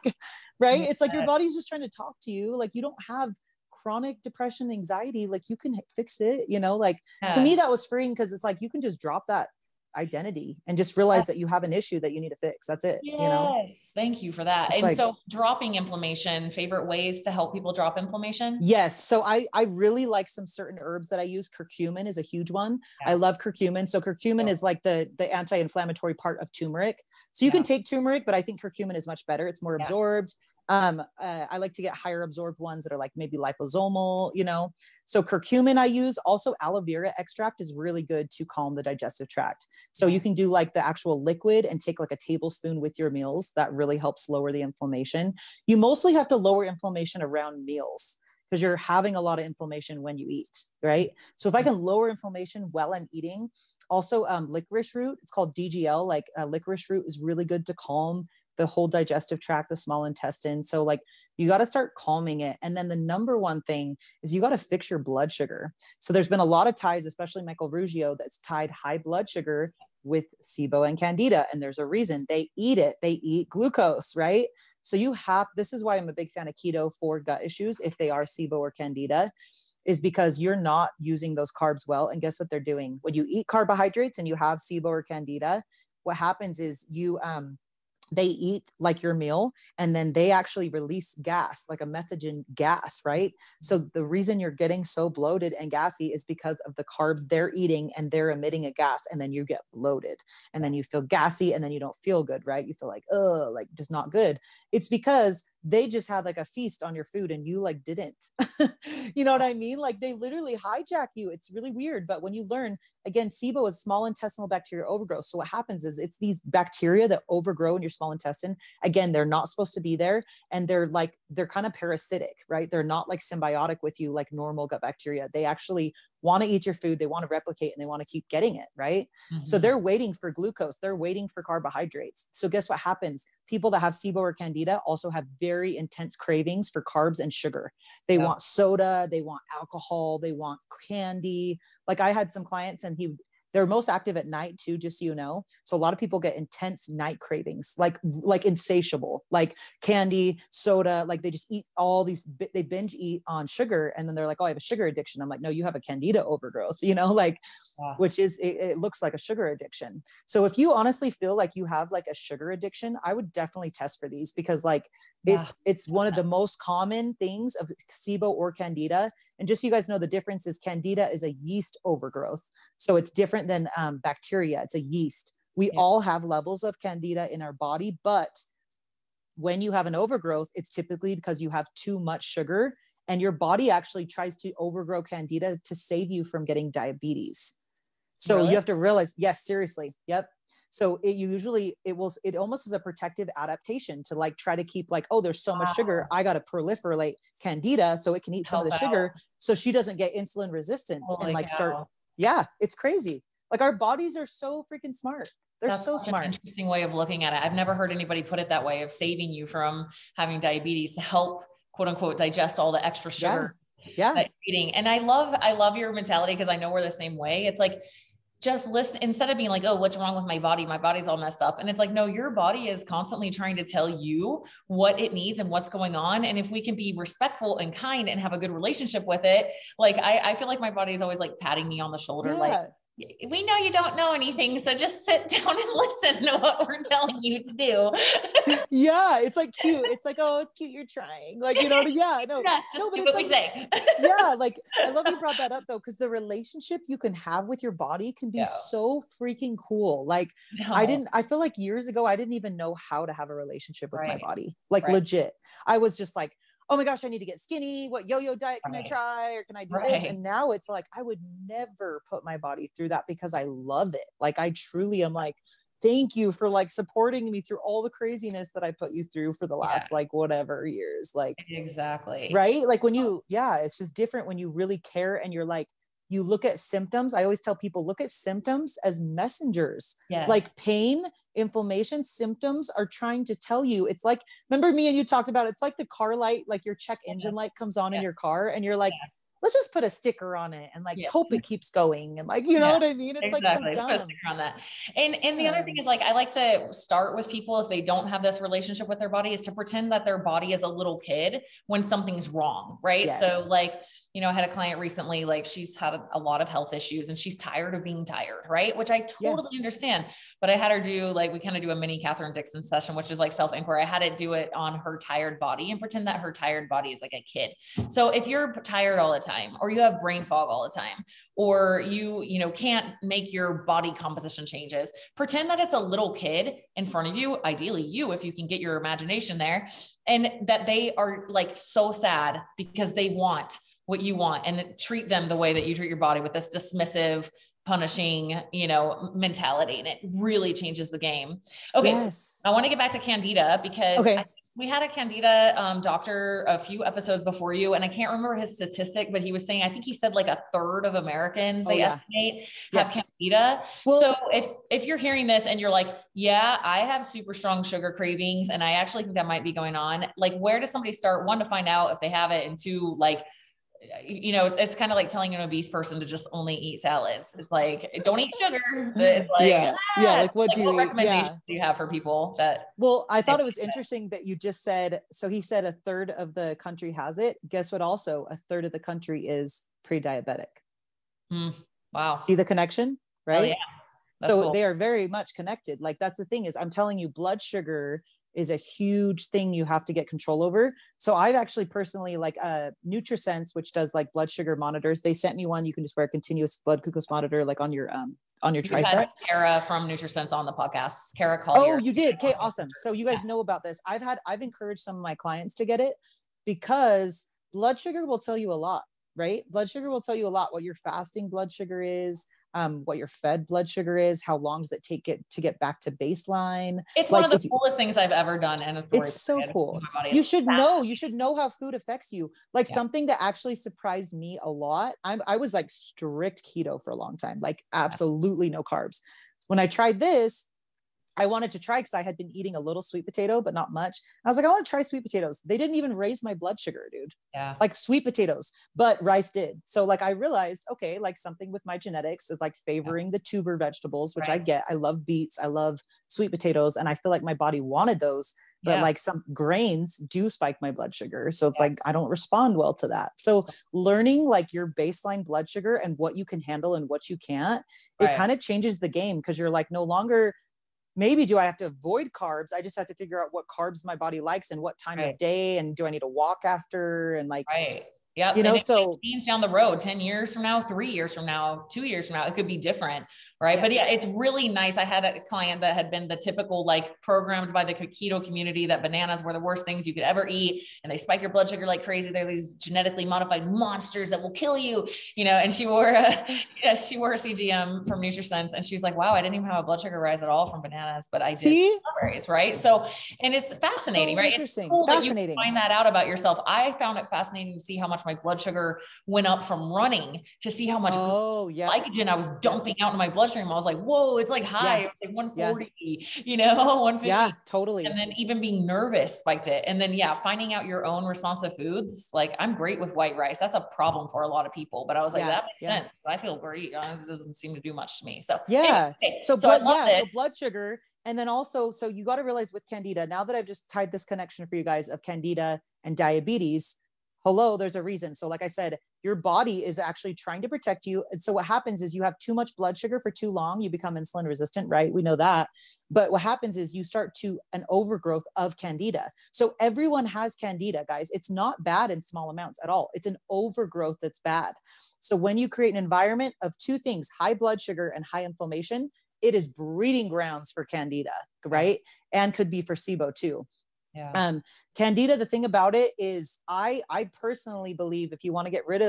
right? It's like your body's just trying to talk to you. Like you don't have chronic depression, anxiety, like you can fix it, you know, like to me that was freeing because it's like, you can just drop that identity and just realize that you have an issue that you need to fix. That's it. You know? Thank you for that. It's and like, so dropping inflammation, favorite ways to help people drop inflammation? Yes. So I really like some certain herbs that I use. Curcumin is a huge one. I love curcumin. So curcumin is like the anti-inflammatory part of turmeric. So you can take turmeric, but I think curcumin is much better. It's more absorbed. I like to get higher absorbed ones that are like maybe liposomal, you know, so curcumin I use. Also aloe vera extract is really good to calm the digestive tract. So you can do like the actual liquid and take like a tablespoon with your meals. That really helps lower the inflammation. You mostly have to lower inflammation around meals because you're having a lot of inflammation when you eat, right? So if I can lower inflammation while I'm eating, also licorice root, it's called DGL, like licorice root is really good to calm the whole digestive tract, the small intestine. So like you got to start calming it. And then the number one thing is you got to fix your blood sugar. So there's been a lot of ties, especially Michael Ruscio, that's tied high blood sugar with SIBO and Candida. And there's a reason they eat it. They eat glucose, right? So you have, this is why I'm a big fan of keto for gut issues. If they are SIBO or Candida, is because you're not using those carbs well. And guess what they're doing? When you eat carbohydrates and you have SIBO or Candida, what happens is you, they eat like your meal and then they actually release gas, like a methogen gas, right? So the reason you're getting so bloated and gassy is because of the carbs they're eating and they're emitting a gas, and then you get bloated and then you feel gassy and then you don't feel good, right? You feel like, oh, like just not good. It's because they just had like a feast on your food and you like didn't, you know what I mean? Like they literally hijack you. It's really weird. But when you learn, again, SIBO is small intestinal bacteria overgrowth. So what happens is it's these bacteria that overgrow in your small intestine. Again, they're not supposed to be there. And they're like, they're kind of parasitic, right? They're not like symbiotic with you, like normal gut bacteria. They actually want to eat your food. They want to replicate and they want to keep getting it. Right. Mm-hmm. So they're waiting for glucose. They're waiting for carbohydrates. So guess what happens? People that have SIBO or Candida also have very intense cravings for carbs and sugar. They want soda. They want alcohol. They want candy. Like I had some clients and they're most active at night too, just so you know. So a lot of people get intense night cravings, like insatiable, like candy, soda, like they just eat all these, they binge eat on sugar. And then they're like, oh, I have a sugar addiction. I'm like, no, you have a Candida overgrowth, you know, like, which is, it looks like a sugar addiction. So if you honestly feel like you have like a sugar addiction, I would definitely test for these because like, it's one of the most common things of SIBO or Candida. And just so you guys know, the difference is Candida is a yeast overgrowth. So it's different than bacteria. It's a yeast. We all have levels of Candida in our body, but when you have an overgrowth, it's typically because you have too much sugar and your body actually tries to overgrow Candida to save you from getting diabetes. So you have to realize, yes, seriously. Yep. So it almost is a protective adaptation to like, try to keep like, oh, there's so much sugar. I got to proliferate Candida so it can eat some of the sugar. So she doesn't get insulin resistance and like start. Yeah. It's crazy. Like our bodies are so freaking smart. That's so smart. An interesting way of looking at it. I've never heard anybody put it that way, of saving you from having diabetes to help quote unquote digest all the extra sugar. That you're eating. And I love your mentality, 'cause I know we're the same way. It's like, just listen, instead of being like, oh, what's wrong with my body? My body's all messed up. And it's like, no, your body is constantly trying to tell you what it needs and what's going on. And if we can be respectful and kind and have a good relationship with it, like I feel like my body is always like patting me on the shoulder, like, we know you don't know anything, so just sit down and listen to what we're telling you to do. Yeah, it's like cute. It's like, oh, it's cute, you're trying. Like, you know, but yeah, no. Yeah, just no, but do what we say. Yeah, like, I love you brought that up, though, because the relationship you can have with your body can be so freaking cool. Like, I feel like years ago, I didn't even know how to have a relationship with my body. Like, legit. I was just like, oh my gosh, I need to get skinny. What yo-yo diet can I try? Or can I do this? And now it's like, I would never put my body through that because I love it. Like, I truly am like, thank you for like supporting me through all the craziness that I put you through for the last like whatever years. Like, exactly. Right. Like when you, it's just different when you really care and you're like, you look at symptoms. I always tell people, look at symptoms as messengers, like pain, inflammation, symptoms are trying to tell you. It's like, remember me and you talked about, it's like the car light, like your check engine light comes on in your car and you're like, let's just put a sticker on it and like, hope it keeps going. And like, you know what I mean? It's like, so dumb. Put a sticker on that. And the other thing is like, I like to start with people, if they don't have this relationship with their body, is to pretend that their body is a little kid when something's wrong. Right. So like, you know, I had a client recently, like she's had a lot of health issues and she's tired of being tired. Right. Which I totally understand, but I had her do like, we kind of do a mini Catherine Dixon session, which is like self-inquiry. I had to do it on her tired body and pretend that her tired body is like a kid. So if you're tired all the time, or you have brain fog all the time, or you know, can't make your body composition changes, pretend that it's a little kid in front of you, ideally you, if you can get your imagination there, and that they are like so sad because they want what you want, and treat them the way that you treat your body, with this dismissive, punishing, you know, mentality. And it really changes the game. Okay. Yes. I want to get back to Candida because we had a Candida doctor a few episodes before you, and I can't remember his statistic, but he was saying, I think he said like 1/3 of Americans, they estimate have Candida. Well, so if you're hearing this and you're like, yeah, I have super strong sugar cravings, and I actually think that might be going on. Like, where does somebody start, one, to find out if they have it, and two, like, you know, it's kind of like telling an obese person to just only eat salads. It's like, don't eat sugar. It's like, like, what do you, do you have for people that? Well, I thought it was interesting that you just said, so he said 1/3 of the country has it. Guess what? Also, 1/3 of the country is pre-diabetic. Wow. See the connection, right? Oh, yeah. So they are very much connected. Like, that's the thing, is I'm telling you, blood sugar is a huge thing you have to get control over. So I've actually personally, like, NutriSense, which does like blood sugar monitors, they sent me one. You can just wear a continuous blood glucose monitor, like on your tricep. Kara from NutriSense on the podcast, Kara Collier. Oh, you did? Okay. Awesome. So you guys know about this. I've encouraged some of my clients to get it because blood sugar will tell you a lot, right? Blood sugar will tell you a lot, what your fasting blood sugar is, what your fed blood sugar is, how long does it take it to get back to baseline. It's like one of the coolest things I've ever done. And it's so cool. You should know how food affects you. Like something that actually surprised me a lot. I was like strict keto for a long time, like absolutely no carbs. When I tried this, I wanted to try, because I had been eating a little sweet potato, but not much. I was like, I want to try sweet potatoes. They didn't even raise my blood sugar, dude. Yeah. Like sweet potatoes, but rice did. So like, I realized, okay, like something with my genetics is like favoring the tuber vegetables, which I get. I love beets. I love sweet potatoes. And I feel like my body wanted those, but like some grains do spike my blood sugar. So it's like, I don't respond well to that. So learning like your baseline blood sugar and what you can handle and what you can't, it kind of changes the game. Cause you're like, no longer, maybe do I have to avoid carbs? I just have to figure out what carbs my body likes and what time of day, and do I need to walk after, and like, you know, so down the road, 10 years from now, 3 years from now, 2 years from now, it could be different. Right. But yeah, it's really nice. I had a client that had been the typical, like, programmed by the keto community that bananas were the worst things you could ever eat, and they spike your blood sugar like crazy. They're these genetically modified monsters that will kill you, you know, and she wore a, she wore a CGM from NutriSense, and she's like, wow, I didn't even have a blood sugar rise at all from bananas, but I did. See? Strawberries. Right. So, and it's fascinating, so right? Interesting. It's cool that you find that out about yourself. I found it fascinating to see how much my blood sugar went up from running, to see how much glycogen I was dumping out in my bloodstream. I was like, whoa, it's like high. It's like 140, you know, 150. Yeah, totally. And then even being nervous spiked it. And then, finding out your own responsive foods. Like, I'm great with white rice. That's a problem for a lot of people, but I was like, that makes sense. I feel great. It doesn't seem to do much to me. So anyway, so blood sugar. And then also, so you got to realize with Candida, now that I've just tied this connection for you guys of Candida and diabetes, hello, there's a reason. So like I said, your body is actually trying to protect you. And so what happens is you have too much blood sugar for too long, you become insulin resistant, right? We know that. But what happens is you start to an overgrowth of Candida. So everyone has Candida, guys. It's not bad in small amounts at all. It's an overgrowth that's bad. So when you create an environment of two things, high blood sugar and high inflammation, it is breeding grounds for Candida, right? And could be for SIBO too. Yeah. Candida, the thing about it is I personally believe if you want to get rid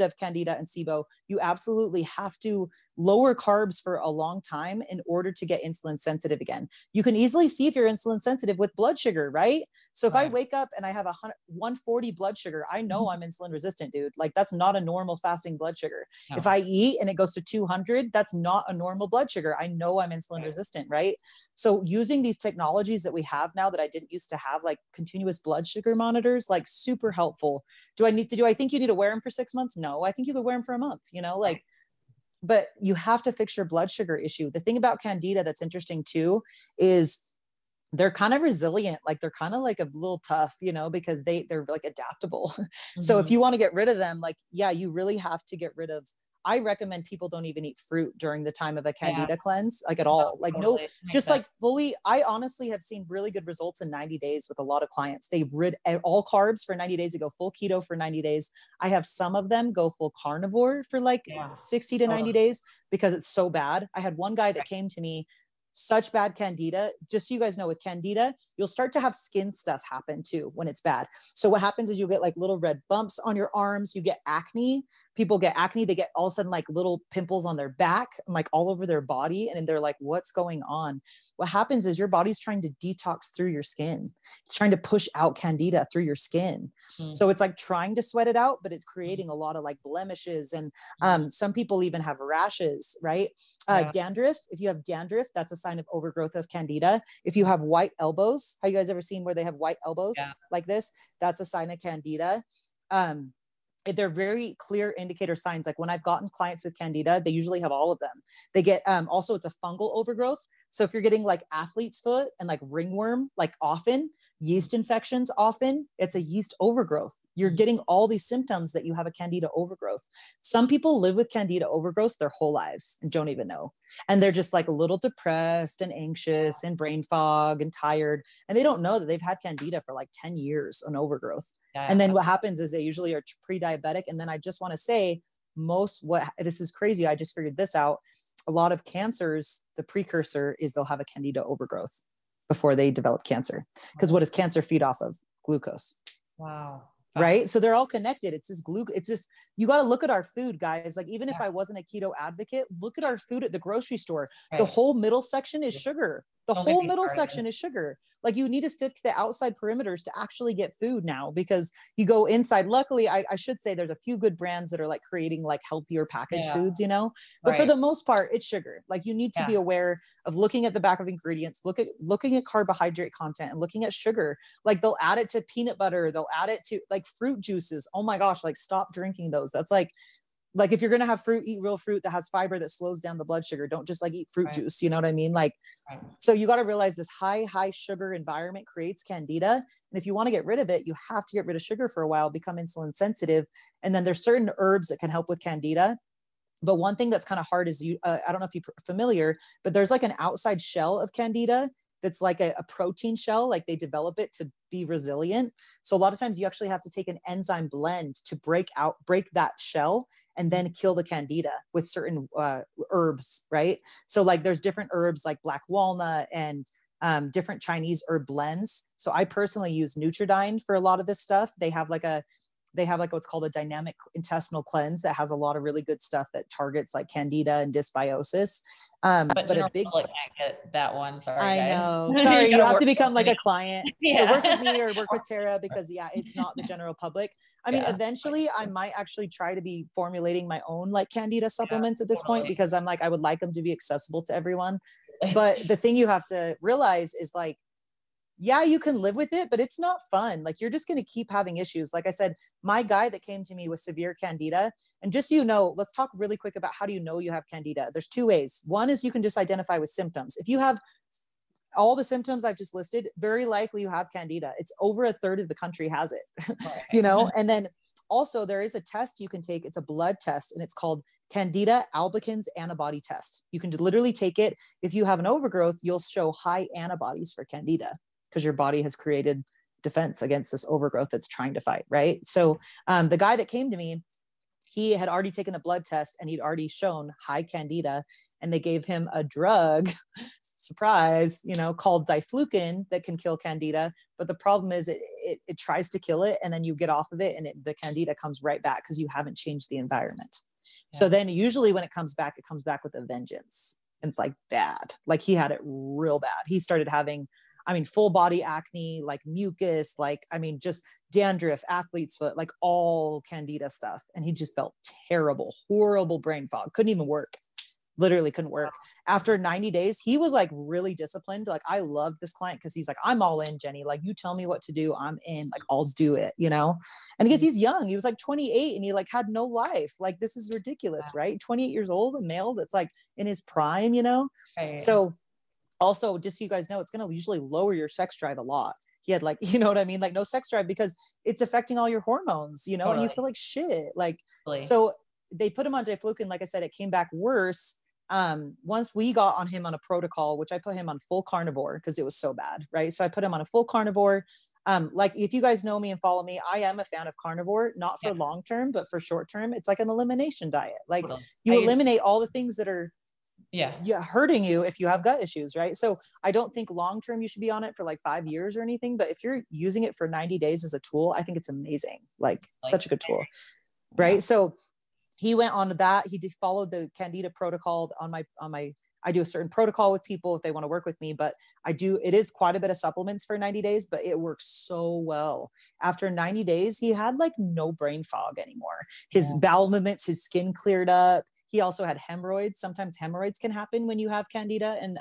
of Candida and SIBO, you absolutely have to lower carbs for a long time in order to get insulin sensitive again. You can easily see if you're insulin sensitive with blood sugar, right? So if I wake up and I have 140 blood sugar, I know I'm insulin resistant, dude. Like that's not a normal fasting blood sugar. No. If I eat and it goes to 200, that's not a normal blood sugar. I know I'm insulin resistant, right? So using these technologies that we have now that I didn't used to have, like continuous blood sugar monitors, like super helpful. Do I think you need to wear them for 6 months? No, I think you could wear them for a month, you know, like, but you have to fix your blood sugar issue. The thing about Candida that's interesting too, is they're kind of resilient. Like they're kind of like a little tough, you know, because they're like adaptable. Mm-hmm. So if you want to get rid of them, like, yeah, you really have to get rid of, I recommend people don't even eat fruit during the time of a Candida cleanse, like at all, like totally. No, just like fully. I honestly have seen really good results in 90 days with a lot of clients. They've rid all carbs for 90 days. They go full keto for 90 days. I have some of them go full carnivore for like 60 to 90 days because it's so bad. I had one guy that came to me, such bad Candida. Just so you guys know, with Candida, you'll start to have skin stuff happen too when it's bad. So what happens is you'll get like little red bumps on your arms. You get acne. People get acne. They get all of a sudden like little pimples on their back and like all over their body. And they're like, what's going on? What happens is your body's trying to detox through your skin. It's trying to push out Candida through your skin. So it's like trying to sweat it out, but it's creating a lot of like blemishes. And some people even have rashes, right? Dandruff. If you have dandruff, that's a sign of overgrowth of Candida. If you have white elbows, have you guys ever seen where they have white elbows like this? That's a sign of Candida. They're very clear indicator signs. Like when I've gotten clients with Candida, they usually have all of them. They get, also it's a fungal overgrowth. So if you're getting like athlete's foot and like ringworm, like often yeast infections, often it's a yeast overgrowth. You're getting all these symptoms that you have a Candida overgrowth. Some people live with Candida overgrowth their whole lives and don't even know. And they're just like a little depressed and anxious and brain fog and tired. And they don't know that they've had Candida for like 10 years on overgrowth. And then what happens is they usually are pre-diabetic. And then I just want to say this is crazy. I just figured this out. A lot of cancers, the precursor is they'll have a Candida overgrowth before they develop cancer. Because what does cancer feed off of? Glucose. Wow. Right. So they're all connected. You got to look at our food, guys. Like even if I wasn't a keto advocate, look at our food at the grocery store. Right. The whole middle section is sugar. The whole middle section is sugar. Like you need to stick to the outside perimeters to actually get food now, because you go inside. Luckily, I should say there's a few good brands that are like creating like healthier packaged foods, you know, but for the most part, it's sugar. Like you need to be aware of looking at the back of ingredients, looking at carbohydrate content and looking at sugar. Like they'll add it to peanut butter. They'll add it to like fruit juices. Oh my gosh. Like stop drinking those. That's like if you're going to have fruit, eat real fruit that has fiber that slows down the blood sugar. Don't just like eat fruit juice. You know what I mean? Like, so you got to realize this high sugar environment creates Candida. And if you want to get rid of it, you have to get rid of sugar for a while, become insulin sensitive. And then there's certain herbs that can help with Candida. But one thing that's kind of hard is I don't know if you're familiar, but there's like an outside shell of Candida. That's like a protein shell, like they develop it to be resilient. So a lot of times you actually have to take an enzyme blend to break that shell and then kill the Candida with certain herbs, right? So like there's different herbs like black walnut and different Chinese herb blends. So I personally use Neutrodyne for a lot of this stuff. They have what's called a dynamic intestinal cleanse that has a lot of really good stuff that targets like Candida and dysbiosis. But a big can't get that one. Sorry, I know. Guys. Sorry, you have to become like a client. So work with me or work with Tara because it's not the general public. I mean, eventually I might actually try to be formulating my own like Candida supplements at this point, because I'm like, I would like them to be accessible to everyone. But the thing you have to realize is like, you can live with it, but it's not fun. Like you're just going to keep having issues. Like I said, my guy that came to me with severe Candida, and just, so you know, let's talk really quick about how do you know you have Candida? There's two ways. One is you can just identify with symptoms. If you have all the symptoms I've just listed, very likely you have Candida. It's over a third of the country has it, right. You know? And then also there is a test you can take. It's a blood test and it's called Candida albicans antibody test. You can literally take it. If you have an overgrowth, you'll show high antibodies for Candida because your body has created defense against this overgrowth that's trying to fight. Right. So the guy that came to me, he had already taken a blood test and he'd already shown high Candida, and they gave him a drug, surprise, you know, called diflucan that can kill Candida. But the problem is it tries to kill it and then you get off of it and the Candida comes right back because you haven't changed the environment. Yeah. So then usually when it comes back with a vengeance. And it's like bad. Like he had it real bad. He started having, I mean, full body acne, like mucus, like, I mean, just dandruff, athlete's foot, like all Candida stuff. And he just felt terrible, horrible brain fog. Couldn't even work. Literally couldn't work. After 90 days, he was like really disciplined. Like I love this client because he's like, I'm all in, Jenny. Like you tell me what to do. I'm in, like, I'll do it, you know? And because he's young, he was like 28 and he like had no life. Like, this is ridiculous, right? 28 years old, a male that's like in his prime, you know? Right. So also just so you guys know, it's going to usually lower your sex drive a lot. He had like, you know what I mean? Like no sex drive because it's affecting all your hormones, you know, totally. And you feel like shit. Like, totally. So they put him on diflucan. Like I said, it came back worse. Once we got on him on a protocol, which I put him on full carnivore because it was so bad. Right. So I put him on a full carnivore. Like if you guys know me and follow me, I am a fan of carnivore, not for long-term, but for short-term. It's like an elimination diet. Like you eliminate all the things that are hurting you if you have gut issues. Right. So I don't think long-term you should be on it for like 5 years or anything, but if you're using it for 90 days as a tool, I think it's amazing. Like such a good tool. Right. Yeah. So he went on to that. He followed the Candida protocol on my, I do a certain protocol with people if they want to work with me, but it is quite a bit of supplements for 90 days, but it works so well. After 90 days, he had like no brain fog anymore. His bowel movements, his skin cleared up. He also had hemorrhoids. Sometimes hemorrhoids can happen when you have Candida and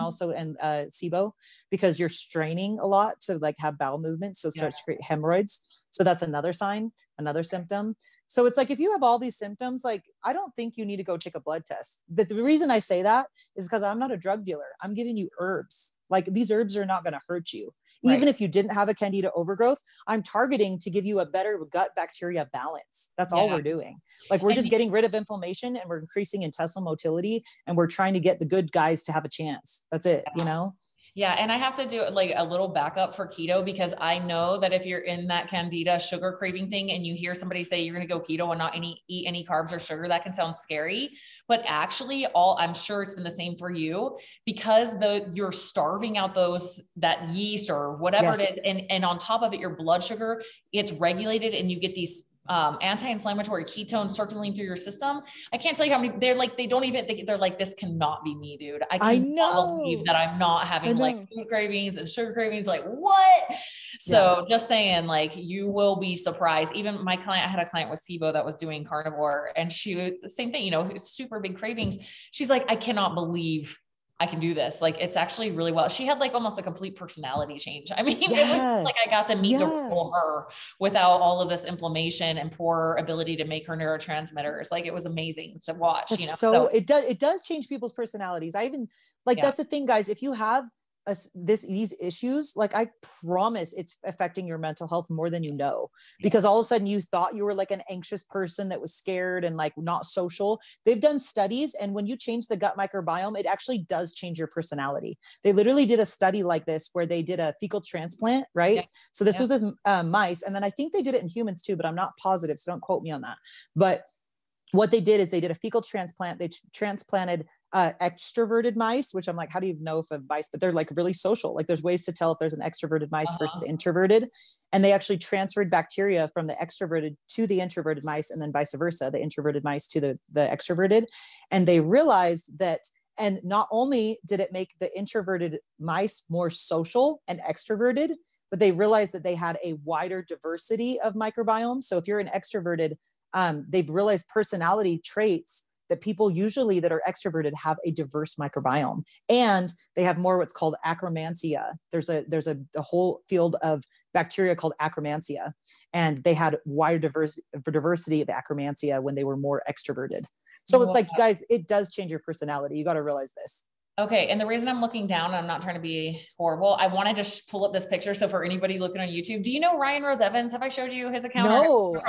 also SIBO because you're straining a lot to like have bowel movements. So it starts to create hemorrhoids. So that's another sign, another symptom. So it's like, if you have all these symptoms, like, I don't think you need to go take a blood test. But the reason I say that is because I'm not a drug dealer. I'm giving you herbs. Like these herbs are not going to hurt you. Right. Even if you didn't have a Candida overgrowth, I'm targeting to give you a better gut bacteria balance. That's all we're doing. Like we're just getting rid of inflammation and we're increasing intestinal motility and we're trying to get the good guys to have a chance. That's it, you know? Yeah. And I have to do like a little backup for keto because I know that if you're in that Candida sugar craving thing and you hear somebody say you're going to go keto and not eat any carbs or sugar, that can sound scary, but actually I'm sure it's been the same for you because you're starving out that yeast or whatever it is. And on top of it, your blood sugar, it's regulated and you get these anti-inflammatory ketones circulating through your system. I can't tell you how many, they're like, this cannot be me, dude. I cannot believe that I'm not having like food cravings and sugar cravings. Like what? So just saying, like, you will be surprised. Even my client, I had a client with SIBO that was doing carnivore and she was the same thing, you know, super big cravings. She's like, I cannot believe I can do this. Like, it's actually really well. She had like almost a complete personality change. I mean, it was like I got to meet the real her without all of this inflammation and poor ability to make her neurotransmitters. Like it was amazing to watch, that's, you know? So it does change people's personalities. I even like, that's the thing, guys, if you have these issues, like I promise it's affecting your mental health more than you know, because all of a sudden you thought you were like an anxious person that was scared and like not social. They've done studies. And when you change the gut microbiome, it actually does change your personality. They literally did a study like this where they did a fecal transplant, right? Yeah. So this was with mice. And then I think they did it in humans too, but I'm not positive. So don't quote me on that. But what they did is they did a fecal transplant. They transplanted extroverted mice, which I'm like, how do you know if a mice, but they're like really social. Like there's ways to tell if there's an extroverted mice versus introverted. And they actually transferred bacteria from the extroverted to the introverted mice and then vice versa, the introverted mice to the extroverted. And they realized that, and not only did it make the introverted mice more social and extroverted, but they realized that they had a wider diversity of microbiome. So if you're an extroverted, they've realized personality traits that people usually that are extroverted have a diverse microbiome and they have more what's called Akkermansia. There's a whole field of bacteria called Akkermansia, and they had wider diversity of Akkermansia when they were more extroverted. So it's like, you guys, it does change your personality. You got to realize this. Okay. And the reason I'm looking down, and I'm not trying to be horrible, I wanted to pull up this picture. So for anybody looking on YouTube, do you know Ryan Rose Evans? Have I showed you his account? No.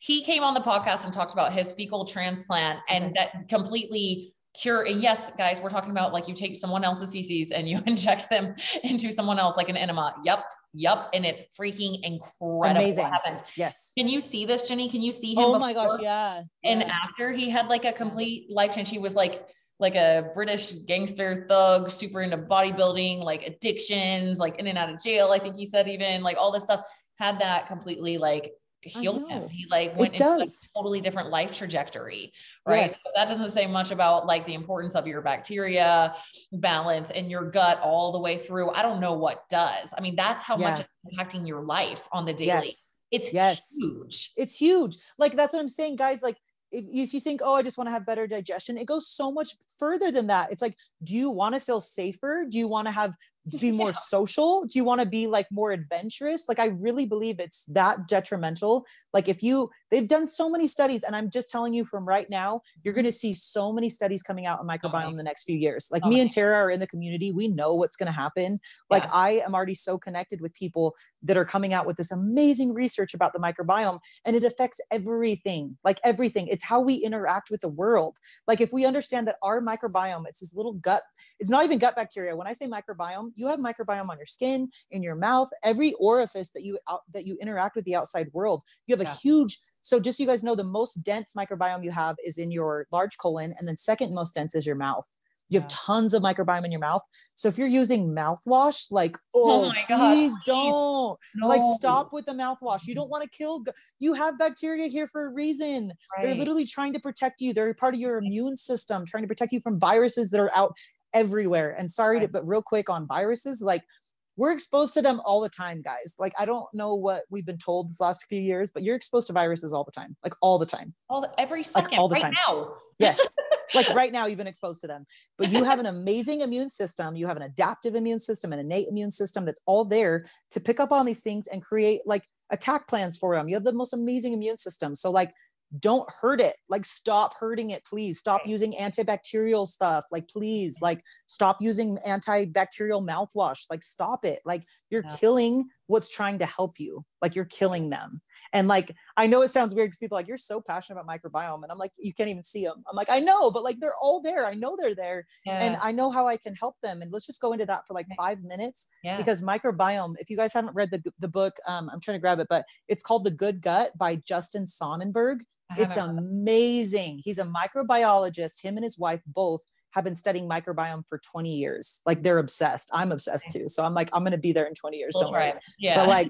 He came on the podcast and talked about his fecal transplant and that completely cure. Yes, guys, we're talking about like you take someone else's feces and you inject them into someone else, like an enema. Yep. Yep. And it's freaking incredible. Amazing. Yes. Can you see this, Jenny? Can you see him? Oh my gosh. Yeah. And after he had like a complete life change, he was like a British gangster thug, super into bodybuilding, like addictions, like in and out of jail. I think he said even like all this stuff had that completely like healed him. He like went into a totally different life trajectory. Right. Yes. So that doesn't say much about like the importance of your bacteria balance and your gut all the way through. I don't know what does. I mean, that's how much it's impacting your life on the daily. Yes. It's huge. It's huge. Like, that's what I'm saying, guys. Like, if you think, oh, I just want to have better digestion, it goes so much further than that. It's like, do you want to feel safer? Do you want to be more social? Do you want to be like more adventurous? Like, I really believe it's that detrimental. Like, they've done so many studies, and I'm just telling you from right now, you're going to see so many studies coming out on microbiome in the next few years. Like me and Tara are in the community. We know what's going to happen. Like I am already so connected with people that are coming out with this amazing research about the microbiome, and it affects everything, like everything. It's how we interact with the world. Like if we understand that our microbiome, it's this little gut, it's not even gut bacteria. When I say microbiome, you have microbiome on your skin, in your mouth, every orifice that you interact with the outside world. You have a huge, so just so you guys know, the most dense microbiome you have is in your large colon. And then second most dense is your mouth. You have tons of microbiome in your mouth. So if you're using mouthwash, like, oh my God, please don't like stop with the mouthwash. You don't want to you have bacteria here for a reason. Right. They're literally trying to protect you. They're part of your immune system, trying to protect you from viruses that are out everywhere. And but real quick on viruses, like we're exposed to them all the time, guys. Like, I don't know what we've been told this last few years, but you're exposed to viruses all the time, like all the time, every second, like, all the time. Now. Yes. Like right now you've been exposed to them, but you have an amazing immune system. You have an adaptive immune system, an innate immune system that's all there to pick up on these things and create like attack plans for them. You have the most amazing immune system. So like, don't hurt it. Like, stop hurting it, please. Stop using antibacterial stuff. Like, please, like, stop using antibacterial mouthwash. Like, stop it. Like, you're killing what's trying to help you. Like, you're killing them. And like, I know it sounds weird because people are like, you're so passionate about microbiome. And I'm like, you can't even see them. I'm like, I know, but like, they're all there. I know they're there. Yeah. And I know how I can help them. And let's just go into that for like 5 minutes because microbiome, if you guys haven't read the book, I'm trying to grab it, but it's called The Good Gut by Justin Sonnenburg. It's amazing. He's a microbiologist. Him and his wife both have been studying microbiome for 20 years. Like, they're obsessed. I'm obsessed too. So I'm like, I'm going to be there in 20 years. Don't worry. Yeah.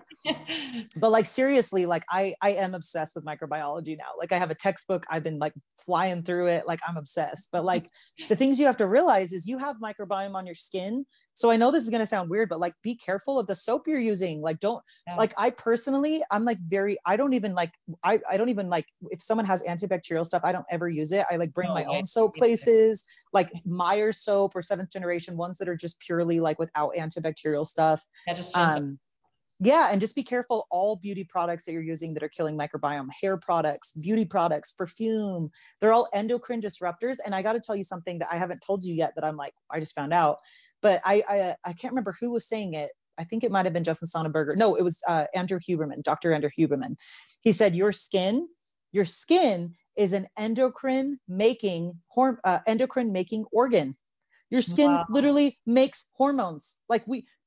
But like, seriously, like I am obsessed with microbiology now. Like, I have a textbook. I've been like flying through it. Like, I'm obsessed, but like the things you have to realize is you have microbiome on your skin. So I know this is going to sound weird, but like, be careful of the soap you're using. Like, like I personally, I'm like I don't even like, if someone has antibacterial stuff, I don't ever use it. I like bring my own soap places, like Meyer soap or seventh generation ones that are just purely like without antibacterial stuff. And just be careful, all beauty products that you're using that are killing microbiome, hair products, beauty products, perfume, they're all endocrine disruptors. And I got to tell you something that I haven't told you yet that I'm like, I just found out, but I can't remember who was saying it. I think it might've been Justin Sonnenberger. No, it was Andrew Huberman, Dr. Andrew Huberman. He said, your skin is an endocrine making organ. Your skin literally makes hormones. Like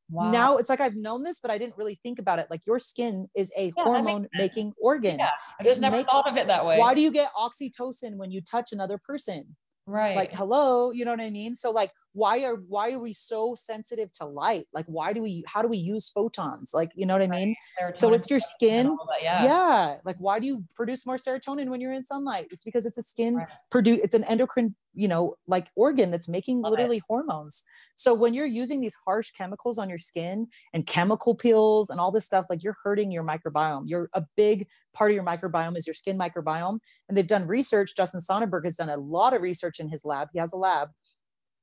now it's like, I've known this, but I didn't really think about it. Like, your skin is a hormone making organ. Yeah, I just never thought of it that way. Why do you get oxytocin when you touch another person? Right. Like, hello, you know what I mean? So like, why are we so sensitive to light? Like, how do we use photons? Like, you know what I mean? Serotonin, so it's your skin. That, like, why do you produce more serotonin when you're in sunlight? It's because it's a skin it's an endocrine, you know, like organ that's making hormones. So when you're using these harsh chemicals on your skin and chemical peels and all this stuff, like, you're hurting your microbiome. A big part of your microbiome is your skin microbiome. And they've done research. Justin Sonnenberg has done a lot of research in his lab. He has a lab.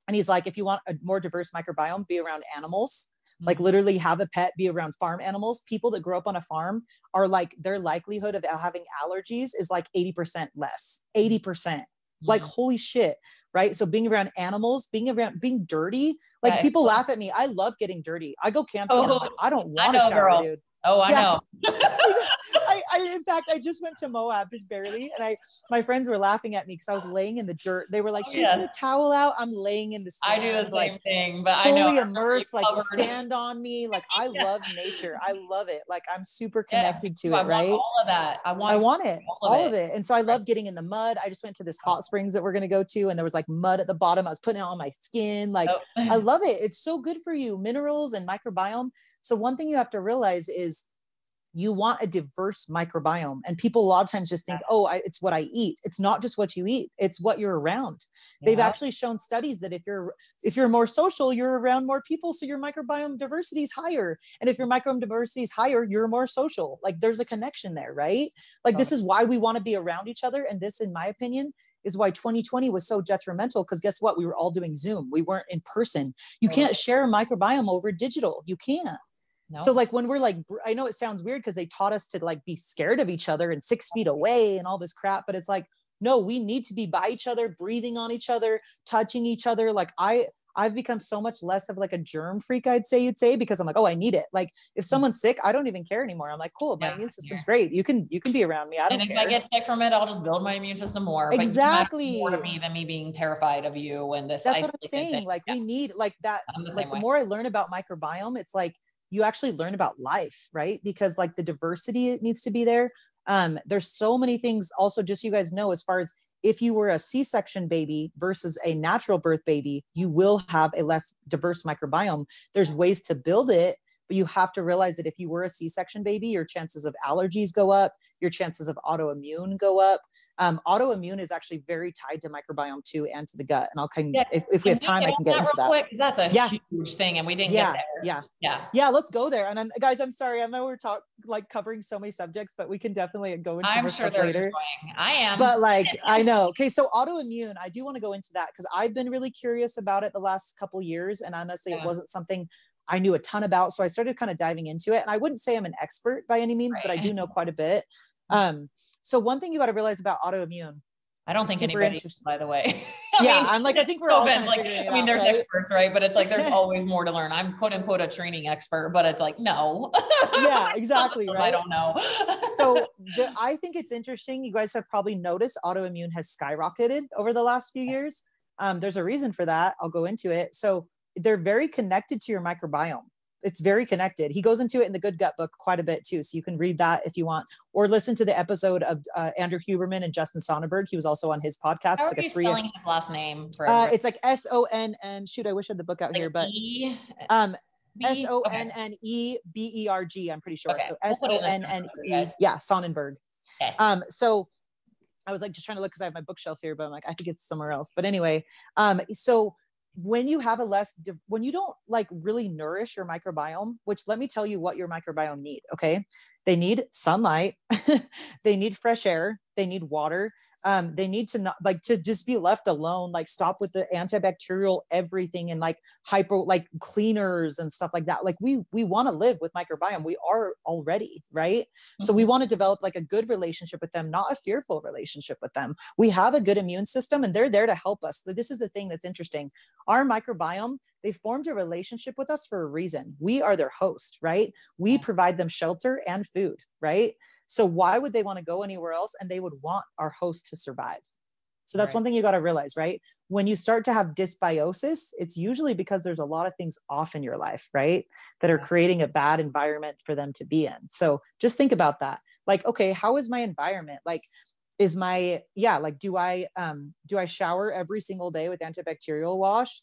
And he's like, if you want a more diverse microbiome, be around animals. Like, literally have a pet, be around farm animals. People that grow up on a farm are like, their likelihood of having allergies is like 80% less. 80%. Like, holy shit. right? So being around animals, being dirty, like people laugh at me. I love getting dirty. I go camping. Oh, like, I don't want to shower, girl. Dude. Oh, I know. In fact, I just went to Moab just barely. And my friends were laughing at me because I was laying in the dirt. They were like, should you put a towel out? I'm laying in the sand. I do the same thing, but fully immersed, like sand on me. Like I love nature. I love it. Like I'm super connected to it. Right. All of that. I want all of it. And so I love getting in the mud. I just went to this hot springs that we're going to go to. And there was like mud at the bottom. I was putting it on my skin. Like I love it. It's so good for you. Minerals and microbiome. So one thing you have to realize is you want a diverse microbiome, and people a lot of times just think, it's what I eat. It's not just what you eat. It's what you're around. Yeah. They've actually shown studies that if you're more social, you're around more people. So your microbiome diversity is higher. And if your microbiome diversity is higher, you're more social. Like there's a connection there, right? Like this is why we want to be around each other. And this, in my opinion, is why 2020 was so detrimental, because guess what? We were all doing Zoom. We weren't in person. You can't share a microbiome over digital. You can't. No. So like when we're like, I know it sounds weird because they taught us to like be scared of each other and 6 feet away and all this crap, but it's like, no, we need to be by each other, breathing on each other, touching each other. Like I've become so much less of like a germ freak, you'd say, because I'm like, oh, I need it. Like if someone's sick, I don't even care anymore. I'm like, cool. My immune system's great. You can be around me. I don't care. And if I get sick from it, I'll just build my immune system more. Exactly. But more to me than me being terrified of you. And that's what I'm saying. Like we need like that. Like the more I learn about microbiome, it's like, you actually learn about life, right? Because like the diversity, it needs to be there. There's so many things also, just so you guys know, as far as if you were a C-section baby versus a natural birth baby, you will have a less diverse microbiome. There's ways to build it, but you have to realize that if you were a C-section baby, your chances of allergies go up, your chances of autoimmune go up. Autoimmune is actually very tied to microbiome too, and to the gut. And I'll kind of, if we have time, I can get into that. Quick, that's a huge thing, and we didn't get there. Yeah. Let's go there. And guys, I'm sorry. I know we're covering so many subjects, but we can definitely go into later. I am. But I know. Okay. So autoimmune, I do want to go into that because I've been really curious about it the last couple of years. And honestly, it wasn't something I knew a ton about. So I started kind of diving into it, and I wouldn't say I'm an expert by any means, but I do know quite a bit. So one thing you got to realize about autoimmune. I don't think anybody, by the way. I think we're all there's experts, right? But it's like, there's always more to learn. I'm quote unquote a training expert, but it's like, no. Yeah, exactly. Right. I don't know. So I think it's interesting. You guys have probably noticed autoimmune has skyrocketed over the last few years. There's a reason for that. I'll go into it. So they're very connected to your microbiome. It's very connected. He goes into it in the Good Gut book quite a bit too. So you can read that if you want, or listen to the episode of Andrew Huberman and Justin Sonnenburg. He was also on his podcast. How are you spelling his last name? It's like S-O-N-N. Shoot, I wish I had the book out here, but S-O-N-N-E-B-E-R-G. I'm pretty sure. So S-O-N-N-E. Yeah, Sonnenburg. So I was like just trying to look because I have my bookshelf here, but I'm like, I think it's somewhere else. But anyway, so when you have when you don't like really nourish your microbiome, which let me tell you what your microbiome need. Okay. They need sunlight. They need fresh air. They need water. They need to not to just be left alone, stop with the antibacterial everything and cleaners and stuff like that. Like we want to live with microbiome. We are already, right? Mm-hmm. So we want to develop a good relationship with them, not a fearful relationship with them. We have a good immune system, and they're there to help us. This is the thing that's interesting. Our microbiome, they formed a relationship with us for a reason. We are their host, right? We provide them shelter and food, right? So why would they want to go anywhere else? And they would want our host to survive. So that's one thing you got to realize, right? When you start to have dysbiosis, it's usually because there's a lot of things off in your life, right? That are creating a bad environment for them to be in. So just think about that. Okay, how is my environment? Do I shower every single day with antibacterial wash?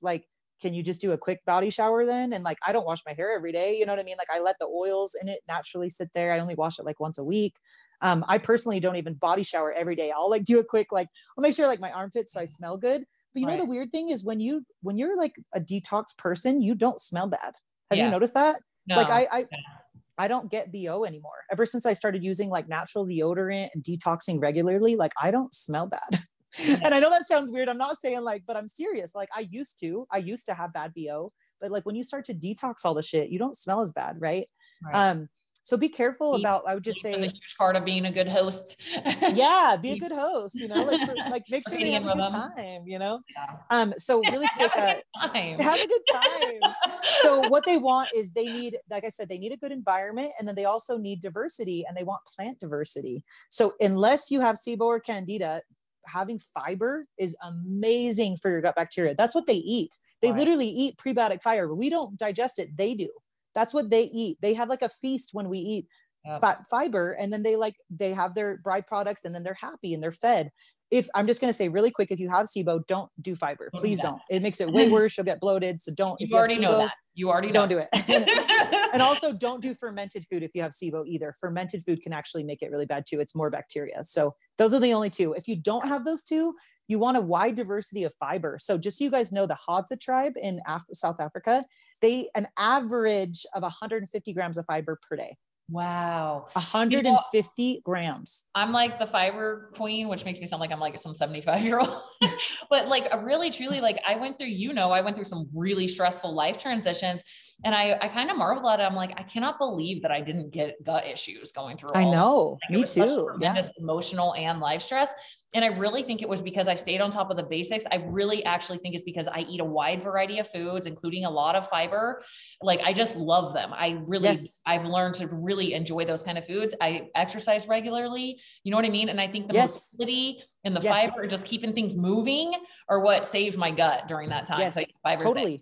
Can you just do a quick body shower then? And I don't wash my hair every day. You know what I mean? I let the oils in it naturally sit there. I only wash it once a week. I personally don't even body shower every day. I'll do a quick, I'll make sure my arm fits so I smell good. But you know, the weird thing is when you're a detox person, you don't smell bad. Have you noticed that? No. I don't get BO anymore. Ever since I started using natural deodorant and detoxing regularly, I don't smell bad. And I know that sounds weird. I'm not saying but I'm serious. I used to have bad BO, but when you start to detox all the shit, you don't smell as bad. Right. So be careful about, I would just say, part of being a good host. Yeah. Be a good host, you know, like make sure they have a good time, you know? Yeah. So really quick, have a good time. So what they want is they need, like I said, they need a good environment, and then they also need diversity, and they want plant diversity. So unless you have SIBO or Candida, having fiber is amazing for your gut bacteria. That's what they eat. They literally eat prebiotic fiber. We don't digest it. They do. That's what they eat. They have like a feast when we eat fiber, and then they have their byproducts, and then they're happy and they're fed. If I'm just going to say really quick, if you have SIBO, don't do fiber. Please don't. It makes it way worse. You'll get bloated. So don't, you already know that. You already don't do it. And also don't do fermented food if you have SIBO either. Fermented food can actually make it really bad too. It's more bacteria. So those are the only two. If you don't have those two, you want a wide diversity of fiber. So just so you guys know, the Hadza tribe in South Africa, they an average of 150 grams of fiber per day. Wow. 150 grams. I'm like the fiber queen, which makes me sound like I'm like some 75-year-old, but like a really, truly, like I went through some really stressful life transitions, and I kind of marvel at it. I'm like, I cannot believe that I didn't get gut issues going through. I know, me too. Tremendous emotional and life stress. And I really think it was because I stayed on top of the basics. I really actually think it's because I eat a wide variety of foods, including a lot of fiber. Like I just love them. I've learned to really enjoy those kind of foods. I exercise regularly. You know what I mean? And I think the mobility and the fiber, just keeping things moving, are what saved my gut during that time. Yes, so fiber totally.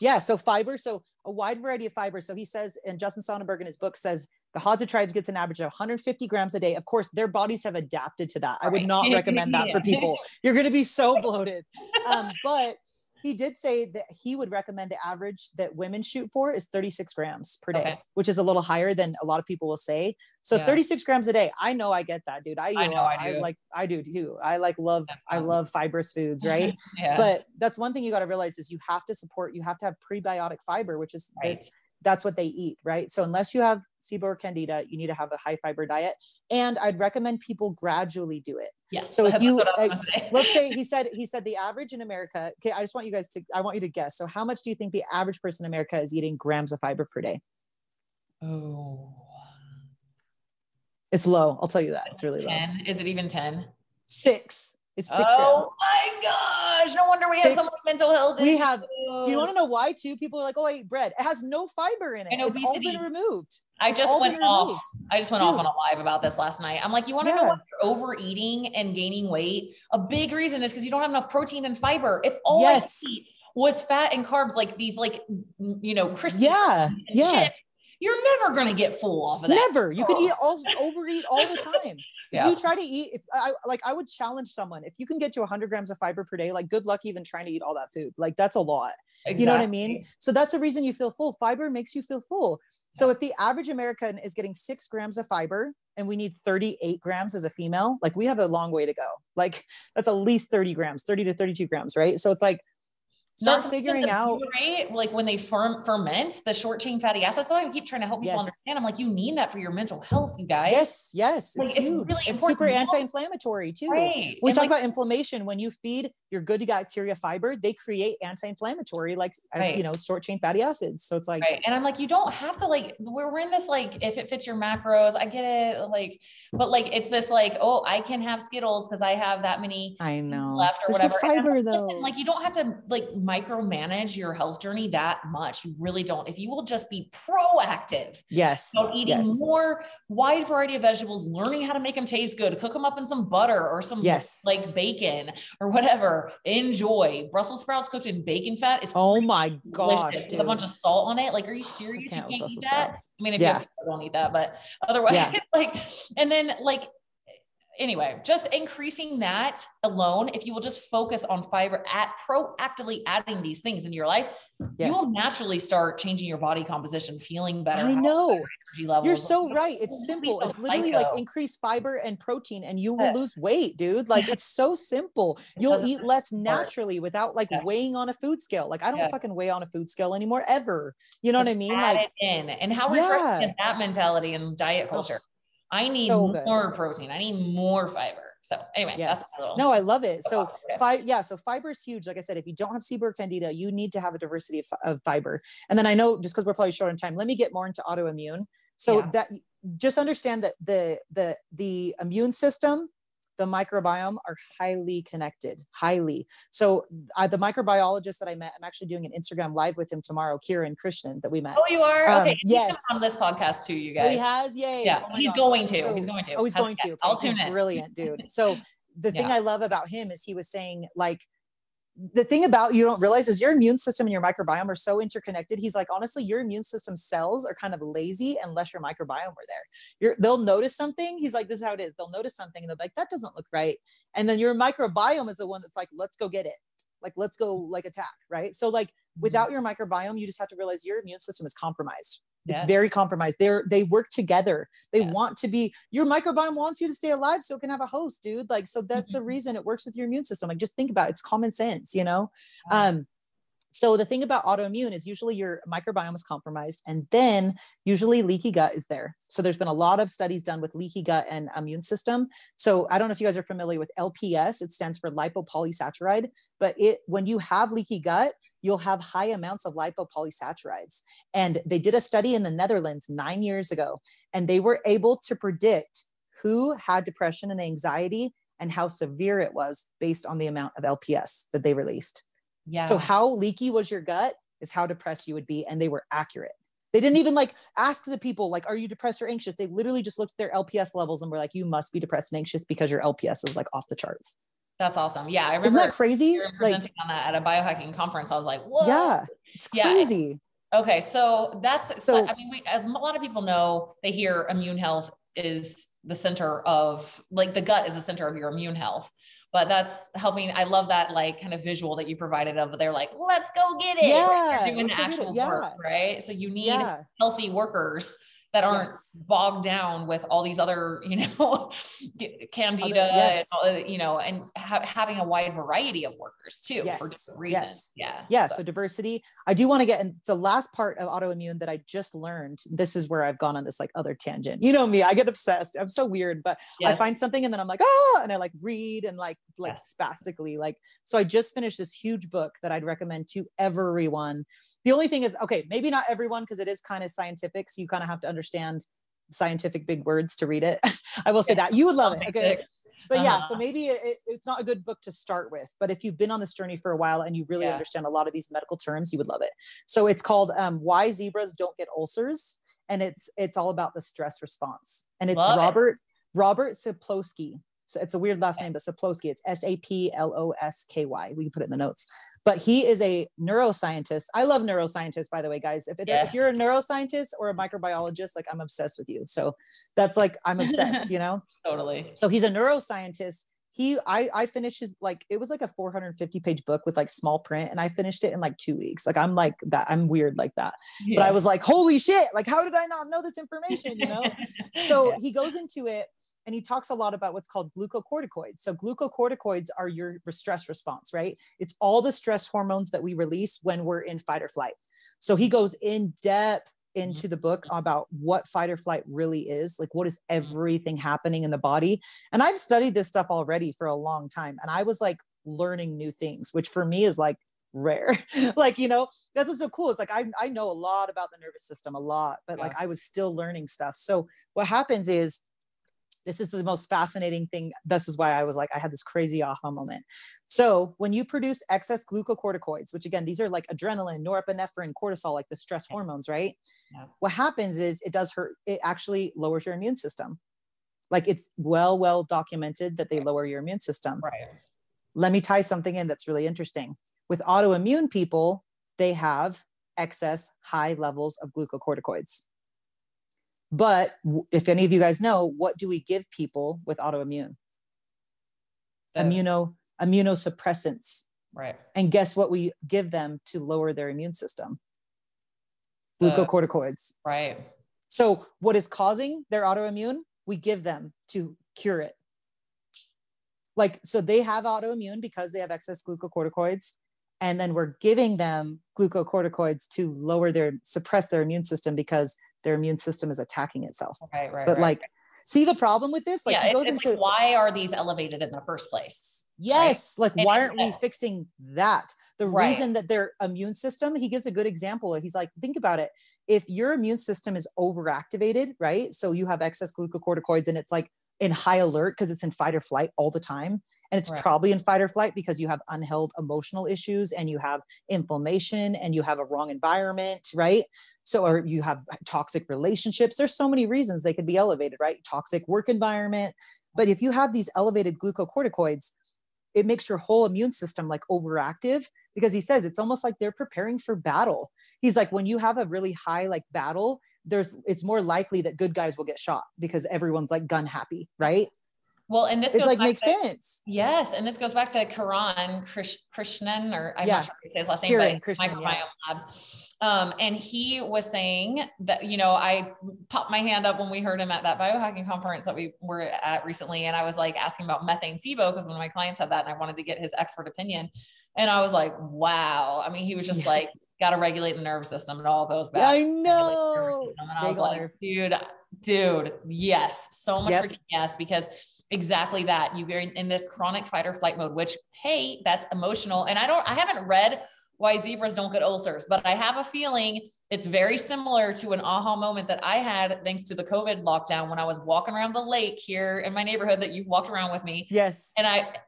Yeah. So fiber, so a wide variety of fiber. So he says, and Justin Sonnenburg in his book says, the Hadza tribe gets an average of 150 grams a day. Of course, their bodies have adapted to that. I would not recommend that for people. You're going to be so bloated. But he did say that he would recommend the average that women shoot for is 36 grams per day, which is a little higher than a lot of people will say. So 36 grams a day. I know I get that, dude. I do too. I love fibrous foods. Right. But that's one thing you got to realize is you have to have prebiotic fiber, which is that's what they eat. Right. So unless you have SIBO or Candida, you need to have a high fiber diet. And I'd recommend people gradually do it. Yes. So if you, let's say he said the average in America, okay, I just want you guys to, I want you to guess. So how much do you think the average person in America is eating grams of fiber per day? Oh, it's low. I'll tell you that. It's really 10. Low. Is it even 10? 6. It's 6 grams. Oh my gosh. No wonder we have so much mental health issues. Do you want to know why too? People are like, oh, I eat bread. It has no fiber in it. And obesity. It's all been removed. I just went off on a live about this last night. I'm like, you want to know why you're overeating and gaining weight? A big reason is because you don't have enough protein and fiber. If all I eat was fat and carbs, like these, like, you know, crispy and chips, you're never going to get full off of that. Never. You could overeat all the time. If you try to eat, I would challenge someone, if you can get to 100 grams of fiber per day, like good luck even trying to eat all that food. Like that's a lot. Exactly. You know what I mean? So that's the reason you feel full. Fiber makes you feel full. So if the average American is getting 6 grams of fiber and we need 38 grams as a female, like we have a long way to go. Like that's at least 30 to 32 grams. Right. So it's like, start figuring out, right? Like when they ferment the short chain fatty acids. So I keep trying to help people understand. I'm like, you need that for your mental health, you guys. Yes. Yes. Like, it's huge. Really it's super anti-inflammatory too. Right. We talk about inflammation. When you feed your good bacteria fiber, they create anti-inflammatory, you know, short chain fatty acids. So it's like, and I'm like, you don't have to like, we're in this, like, if it fits your macros, I get it. Like, but like, it's this like, oh, I can have Skittles because I have that many left or whatever. Fiber, though. Listen, like you don't have to like micromanage your health journey that much. You really don't. If you will just be proactive. Yes. So eating more wide variety of vegetables, learning how to make them taste good, cook them up in some butter or some like bacon or whatever. Enjoy Brussels sprouts cooked in bacon fat. Is oh my gosh. With a bunch of salt on it. Like, are you serious? You can't eat that. I mean, if you don't eat that, but otherwise it's like, and then like, anyway, just increasing that alone, if you will just focus on fiber at proactively adding these things in your life, you will naturally start changing your body composition, feeling better. I know. Energy levels. You're so right. It's simple. It's literally like increase fiber and protein and you will lose weight, dude. Like it's so simple. You'll eat less naturally without like weighing on a food scale. Like I don't fucking weigh on a food scale anymore ever. You know what I mean? Add like it in. And how refreshing is that mentality and diet culture? I need more protein. I need more fiber. So anyway, I love it. So so fiber is huge. Like I said, if you don't have SIBO or Candida, you need to have a diversity of fiber. And then I know just because we're probably short on time, let me get more into autoimmune. So that just understand that the immune system, the microbiome are highly connected, highly. So the microbiologist that I met, I'm actually doing an Instagram live with him tomorrow, Kiran Krishnan, that we met. Oh, you are? Okay. Yes. He's on this podcast too, you guys. Oh, he has? Yay. Yeah. Oh he's going to. So, he's going to. Oh, he's going to. I'll tune in. Brilliant, dude. So the thing I love about him is he was saying, like, the thing about you don't realize is your immune system and your microbiome are so interconnected. He's like, honestly, your immune system cells are kind of lazy unless your microbiome were there. They'll notice something. He's like, this is how it is. They'll notice something and they'll be like, that doesn't look right. And then your microbiome is the one that's like, let's go get it. Like, let's go like attack. Right. So like without your microbiome, you just have to realize your immune system is compromised. It's very compromised. They work together. They want to be, your microbiome wants you to stay alive so it can have a host, dude. Like, so that's the reason it works with your immune system. Like, just think about it. It's common sense, you know? So the thing about autoimmune is usually your microbiome is compromised, and then usually leaky gut is there. So there's been a lot of studies done with leaky gut and immune system. So I don't know if you guys are familiar with LPS, it stands for lipopolysaccharide, but when you have leaky gut, you'll have high amounts of lipopolysaccharides. And they did a study in the Netherlands 9 years ago, and they were able to predict who had depression and anxiety and how severe it was based on the amount of LPS that they released. Yeah. So how leaky was your gut is how depressed you would be. And they were accurate. They didn't even like ask the people, like, are you depressed or anxious? They literally just looked at their LPS levels and were like, you must be depressed and anxious because your LPS is like off the charts. That's awesome. Yeah. I remember. Isn't that crazy? Presenting like, on that at a biohacking conference. I was like, whoa. Yeah. It's crazy. Yeah. Okay. So that's, so I mean, a lot of people know, they hear immune health is the center of, like, the gut is the center of your immune health, but that's helping. I love that, like, kind of visual that you provided of, they're like, let's go get it. Yeah, they're doing the actual work, right? So you need healthy workers that aren't bogged down with all these other, you know, Candida, and, you know, and having a wide variety of workers too, for different reasons. So diversity. I do want to get in the last part of autoimmune that I just learned. This is where I've gone on this like other tangent. You know me, I get obsessed. I'm so weird, but I find something and then I'm like, ah, and I like read and like spastically, like, so I just finished this huge book that I'd recommend to everyone. The only thing is, okay, maybe not everyone, because it is kind of scientific. So you kind of have to understand scientific big words to read it. I will say that you would love it. Okay. But yeah, so maybe it's not a good book to start with, but if you've been on this journey for a while and you really understand a lot of these medical terms, you would love it. So it's called, Why Zebras Don't Get Ulcers. And it's all about the stress response. And it's Robert Sapolsky. So it's a weird last name, but Sapolsky, it's S-A-P-L-O-S-K-Y. We can put it in the notes, but he is a neuroscientist. I love neuroscientists, by the way, guys. If you're a neuroscientist or a microbiologist, like, I'm obsessed with you. So that's like, I'm obsessed, you know? Totally. So he's a neuroscientist. I finished his, like, it was like a 450 page book with like small print, and I finished it in like 2 weeks. Like, I'm like that. I'm weird like that. Yeah. But I was like, holy shit. Like, how did I not know this information? You know? So he goes into it, and he talks a lot about what's called glucocorticoids. So glucocorticoids are your stress response, right? It's all the stress hormones that we release when we're in fight or flight. So he goes in depth into the book about what fight or flight really is, like, what is everything happening in the body. And I've studied this stuff already for a long time, and I was like learning new things, which for me is like rare. Like, you know, that's what's so cool. It's like, I know a lot about the nervous system, a lot, but like, I was still learning stuff. So what happens is, this is the most fascinating thing. This is why I was like, I had this crazy aha moment. So when you produce excess glucocorticoids, which again, these are like adrenaline, norepinephrine, cortisol, like the stress hormones, right? Yeah. What happens is it does hurt. It actually lowers your immune system. Like, it's well documented that they lower your immune system. Right. Let me tie something in that's really interesting. With autoimmune people, they have excess high levels of glucocorticoids. But if any of you guys know, what do we give people with autoimmune? Immunosuppressants. Right. And guess what we give them to lower their immune system? Glucocorticoids. Right. So what is causing their autoimmune? We give them to cure it. Like, so they have autoimmune because they have excess glucocorticoids. And then we're giving them glucocorticoids to suppress their immune system because their immune system is attacking itself. Right. But like, see the problem with this? Like, he goes into, like, why are these elevated in the first place? Yes. Right? Like, and why aren't we fixing that? The reason that their immune system, he gives a good example. He's like, think about it. If your immune system is overactivated, right? So you have excess glucocorticoids and it's like in high alert because it's in fight or flight all the time. And it's probably in fight or flight because you have unheld emotional issues and you have inflammation and you have a wrong environment, right? So, or you have toxic relationships. There's so many reasons they could be elevated, right? Toxic work environment. But if you have these elevated glucocorticoids, it makes your whole immune system like overactive, because he says it's almost like they're preparing for battle. He's like, when you have a really high like battle, it's more likely that good guys will get shot because everyone's like gun happy, right? Well, and this makes sense. Yes. And this goes back to Kiran Krishnan, or I'm not sure if his last name, but Microbiome Labs. And he was saying that, you know, I popped my hand up when we heard him at that biohacking conference that we were at recently. And I was like asking about methane SIBO because one of my clients had that and I wanted to get his expert opinion. And I was like, wow. I mean, he was just like, got to regulate the nervous system. It all goes back. I know. And I was like, dude, yes. So much freaking yes, because exactly that. You're in this chronic fight or flight mode, which, hey, that's emotional. And I haven't read why zebras don't get ulcers, but I have a feeling it's very similar to an aha moment that I had thanks to the COVID lockdown when I was walking around the lake here in my neighborhood that you've walked around with me. Yes. And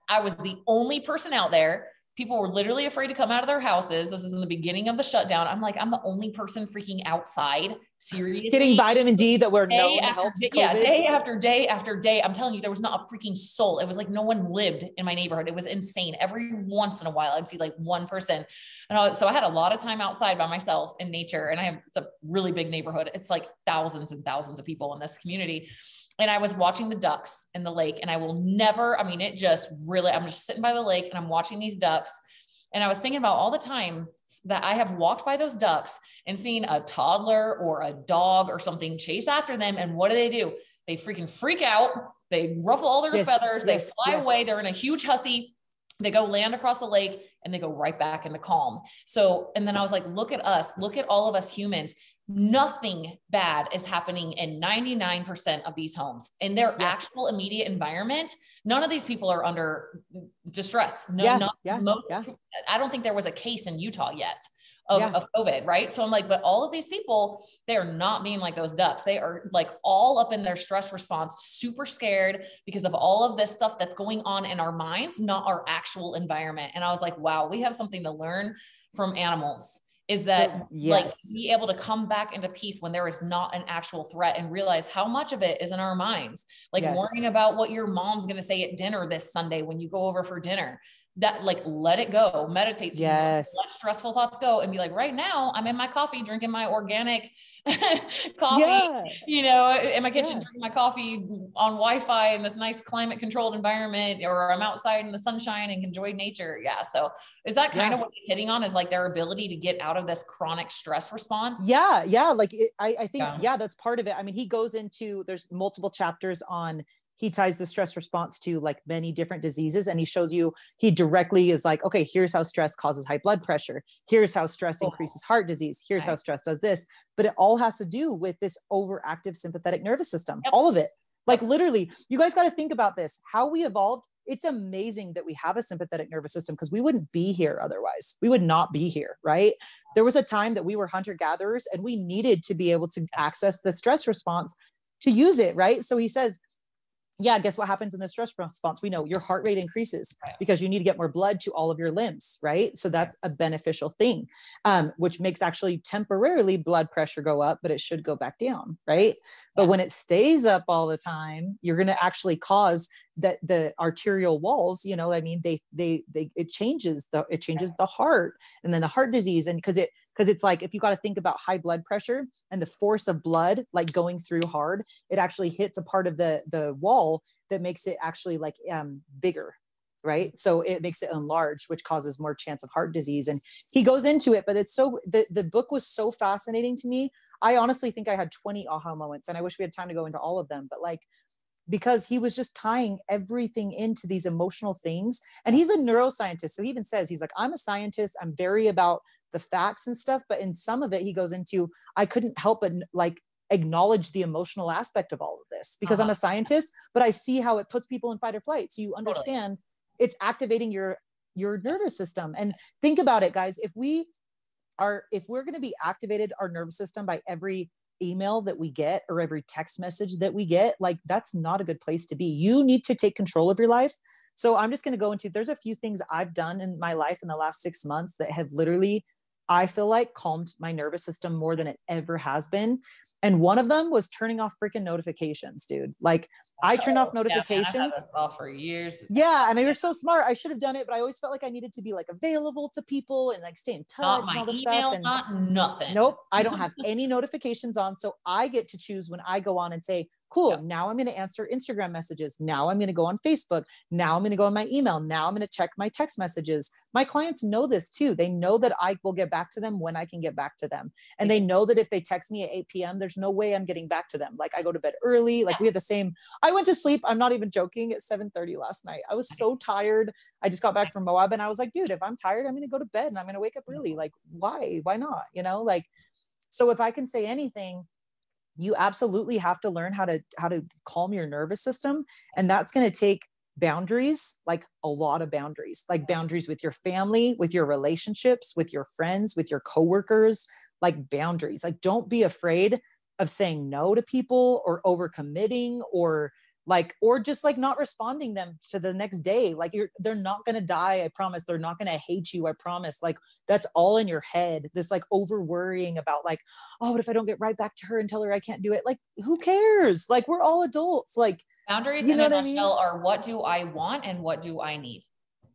I was the only person out there. People were literally afraid to come out of their houses. This is in the beginning of the shutdown. I'm like, I'm the only person freaking outside. Seriously. Getting vitamin D that we're known helps COVID. Yeah, day after day after day. I'm telling you, there was not a freaking soul. It was like no one lived in my neighborhood. It was insane. Every once in a while, I'd see like one person. And so I had a lot of time outside by myself in nature. And it's a really big neighborhood. It's like thousands and thousands of people in this community. And I was watching the ducks in the lake, and I will never, I mean, it just really, I'm just sitting by the lake and I'm watching these ducks. And I was thinking about all the time that I have walked by those ducks and seen a toddler or a dog or something chase after them. And what do? They freaking freak out. They ruffle all their feathers. They fly away. They're in a huge hussy. They go land across the lake and they go right back into calm. So, and then I was like, look at us, look at all of us humans. Nothing bad is happening in 99% of these homes in their actual immediate environment. None of these people are under distress. No, I don't think there was a case in Utah yet of COVID. Right. So I'm like, but all of these people, they are not being like those ducks. They are like all up in their stress response, super scared because of all of this stuff that's going on in our minds, not our actual environment. And I was like, wow, we have something to learn from animals. Is that like be able to come back into peace when there is not an actual threat and realize how much of it is in our minds, like worrying about what your mom's going to say at dinner this Sunday, when you go over for dinner, that like, let it go, meditate, let stressful thoughts go and be like, right now I'm in my coffee, drinking my organic coffee, you know, in my kitchen, drinking my coffee on Wi-Fi in this nice climate controlled environment, or I'm outside in the sunshine and enjoy nature. Yeah. So is that kind of what it's hitting on, is like their ability to get out of this chronic stress response? Yeah. Yeah. Like I think, that's part of it. I mean, he goes into, there's multiple chapters on, he ties the stress response to like many different diseases. And he shows you, he directly is like, okay, here's how stress causes high blood pressure. Here's how stress increases heart disease. Here's how stress does this. But it all has to do with this overactive sympathetic nervous system, all of it. Like literally, you guys got to think about this, how we evolved. It's amazing that we have a sympathetic nervous system because we wouldn't be here otherwise. We would not be here, right? There was a time that we were hunter-gatherers and we needed to be able to access the stress response to use it, right? So he says, yeah, guess what happens in the stress response? We know your heart rate increases because you need to get more blood to all of your limbs, right? So that's a beneficial thing, which makes actually temporarily blood pressure go up, but it should go back down, right? But when it stays up all the time, you're going to actually cause that the arterial walls, you know, I mean, it changes the heart and then the heart disease. And because it's like, if you got to think about high blood pressure and the force of blood, like going through hard, it actually hits a part of the wall that makes it actually like bigger, right? So it makes it enlarged, which causes more chance of heart disease. And he goes into it, but it's so, the book was so fascinating to me. I honestly think I had 20 aha moments and I wish we had time to go into all of them, but like, because he was just tying everything into these emotional things. And he's a neuroscientist. So he even says, he's like, I'm a scientist. I'm very about the facts and stuff. But in some of it, he goes into, I couldn't help but like acknowledge the emotional aspect of all of this because I'm a scientist, but I see how it puts people in fight or flight. So you understand It's activating your nervous system. And think about it, guys, if we're going to be activated our nervous system by every email that we get or every text message that we get, like that's not a good place to be. You need to take control of your life. So I'm just going to go into, there's a few things I've done in my life in the last 6 months that have literally, I feel like, calmed my nervous system more than it ever has been. And one of them was turning off freaking notifications, dude. Like I turned off notifications all for years. Yeah. And you're so smart. I should have done it, but I always felt like I needed to be like available to people and like stay in touch and all this stuff. And not nothing. Nope. I don't have any notifications on. So I get to choose when I go on and say, cool. Yep. Now I'm going to answer Instagram messages. Now I'm going to go on Facebook. Now I'm going to go on my email. Now I'm going to check my text messages. My clients know this too. They know that I will get back to them when I can get back to them. And they know that if they text me at 8 PM, there's no way I'm getting back to them. Like I go to bed early. Like we had the same, I went to sleep, I'm not even joking, at 7:30 last night. I was so tired. I just got back from Moab and I was like, dude, if I'm tired, I'm going to go to bed and I'm going to wake up early. Like, why not? You know, like, so if I can say anything, you absolutely have to learn how to calm your nervous system. And that's going to take boundaries, like a lot of boundaries, like boundaries with your family, with your relationships, with your friends, with your coworkers, like boundaries. Like don't be afraid of saying no to people or overcommitting or just like not responding them to the next day. Like they're not going to die. I promise. They're not going to hate you. I promise. Like that's all in your head. This like over worrying about like, oh, what if I don't get right back to her and tell her I can't do it? Like who cares? Like we're all adults. Like boundaries, you know what I mean? Are what do I want and what do I need?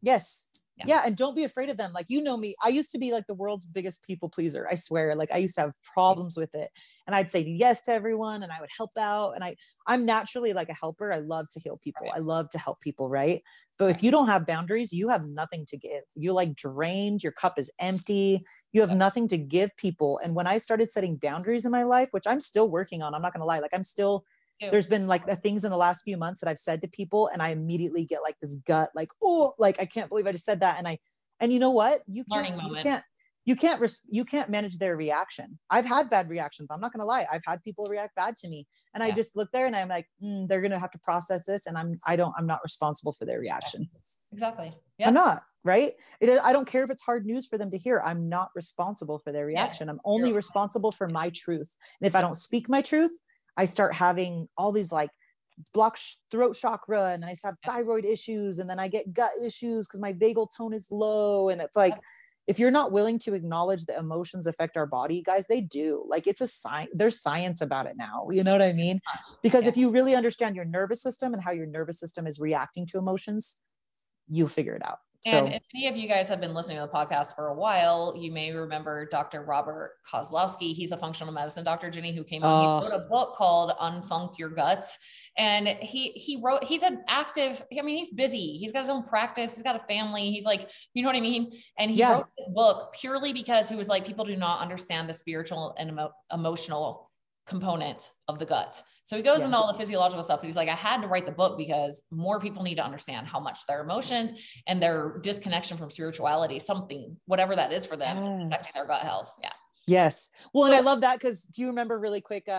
Yes. Yeah. And don't be afraid of them. Like, you know me, I used to be like the world's biggest people pleaser. I swear. Like I used to have problems with it and I'd say yes to everyone and I would help out. And I'm naturally like a helper. I love to heal people. Right. I love to help people. Right. But if you don't have boundaries, you have nothing to give. You're like drained. Your cup is empty. You have nothing to give people. And when I started setting boundaries in my life, which I'm still working on, I'm not going to lie. Like I'm still, there's been like the things in the last few months that I've said to people and I immediately get like this gut, like, oh, like I can't believe I just said that. And you know what? You can't manage their reaction. I've had bad reactions. I'm not going to lie. I've had people react bad to me and I just look there and I'm like, they're going to have to process this. And I'm not responsible for their reaction. Exactly. Yep. I'm not, right? I don't care if it's hard news for them to hear. I'm not responsible for their reaction. I'm only responsible for my truth. And if I don't speak my truth, I start having all these like blocked throat chakra and then I have thyroid issues and then I get gut issues because my vagal tone is low. And it's like, if you're not willing to acknowledge that emotions affect our body, guys, they do. Like it's a science, there's science about it now. You know what I mean? Because if you really understand your nervous system and how your nervous system is reacting to emotions, you'll figure it out. And if any of you guys have been listening to the podcast for a while, you may remember Dr. Robert Kozlowski. He's a functional medicine doctor, Jenny, who came on. He wrote a book called Unfunk Your Guts. And he's an active, I mean, he's busy. He's got his own practice. He's got a family. He's like, you know what I mean? And he wrote this book purely because he was like, people do not understand the spiritual and emotional component of the gut. So he goes into all the physiological stuff, but he's like, I had to write the book because more people need to understand how much their emotions and their disconnection from spirituality, something, whatever that is for them, affecting their gut health. Yeah. Yes. Well, and I love that because do you remember really quick?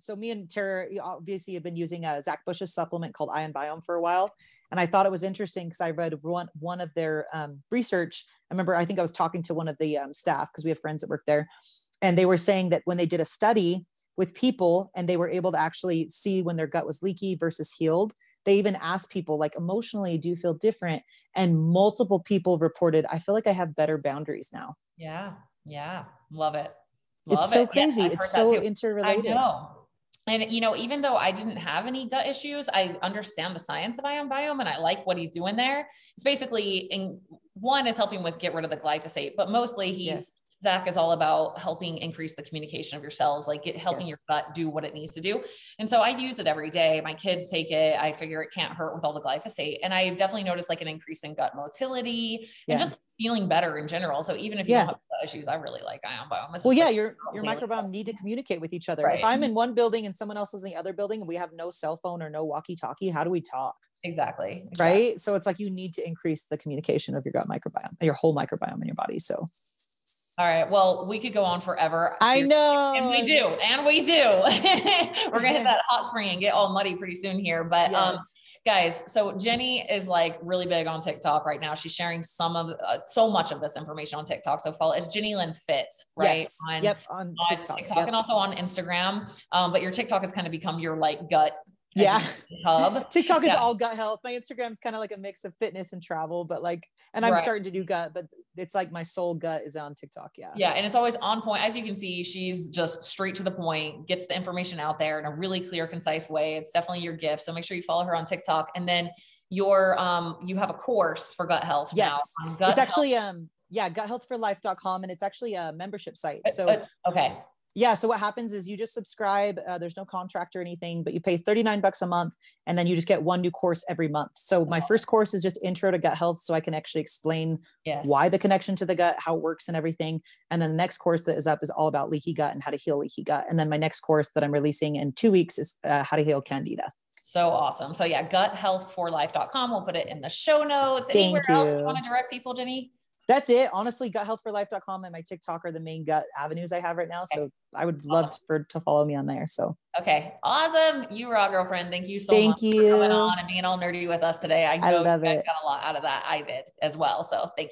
So me and Tara obviously have been using Zach Bush's supplement called Ion Biome for a while. And I thought it was interesting because I read one of their research. I remember, I think I was talking to one of the staff because we have friends that work there. And they were saying that when they did a study with people and they were able to actually see when their gut was leaky versus healed, they even asked people like, emotionally, do you feel different? And multiple people reported, I feel like I have better boundaries now. Yeah. Yeah. Love it. It's so crazy. It's so interrelated. I know. And, you know, even though I didn't have any gut issues, I understand the science of Ion Biome and I like what he's doing there. It's basically one is helping with get rid of the glyphosate, but mostly Zach is all about helping increase the communication of your cells, like helping your gut do what it needs to do. And so I use it every day. My kids take it. I figure it can't hurt with all the glyphosate. And I definitely noticed like an increase in gut motility and just feeling better in general. So even if you don't have gut issues, I really like Ion Biome. Well, your microbiome need to communicate with each other. Right. If I'm in one building and someone else is in the other building and we have no cell phone or no walkie talkie, how do we talk? Exactly. Right. So it's like, you need to increase the communication of your gut microbiome, your whole microbiome in your body. So all right. Well, we could go on forever. I know. And we do. We're going to hit that hot spring and get all muddy pretty soon here. But Guys, so Jenny is like really big on TikTok right now. She's sharing some of so much of this information on TikTok. So follow, it's JennilynFit, right? Yes. On TikTok. Yep. And also on Instagram. But your TikTok has kind of become your like gut. Yeah. Hub. TikTok is all gut health. My Instagram is kind of like a mix of fitness and travel, but like, and I'm starting to do gut, but it's like my soul gut is on TikTok. Yeah. Yeah. And it's always on point. As you can see, she's just straight to the point, gets the information out there in a really clear, concise way. It's definitely your gift. So make sure you follow her on TikTok. And then your, you have a course for gut health. Yes. Now on gut it's actually guthealthforlife.com, and it's actually a membership site. So, okay. Yeah. So what happens is you just subscribe, there's no contract or anything, but you pay $39 a month, and then you just get one new course every month. So my first course is just intro to gut health. So I can actually explain why the connection to the gut, how it works and everything. And then the next course that is up is all about leaky gut and how to heal leaky gut. And then my next course that I'm releasing in 2 weeks is how to heal Candida. So awesome. So yeah, guthealthforlife.com. We'll put it in the show notes. Anywhere else you want to direct people, Jenny? That's it. Honestly, guthealthforlife.com and my TikTok are the main gut avenues I have right now. So I would love to follow me on there. So, okay. Awesome. You rock, girlfriend. Thank you so much for coming on and being all nerdy with us today. I know I got a lot out of that. I did as well. So thank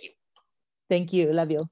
you. Love you.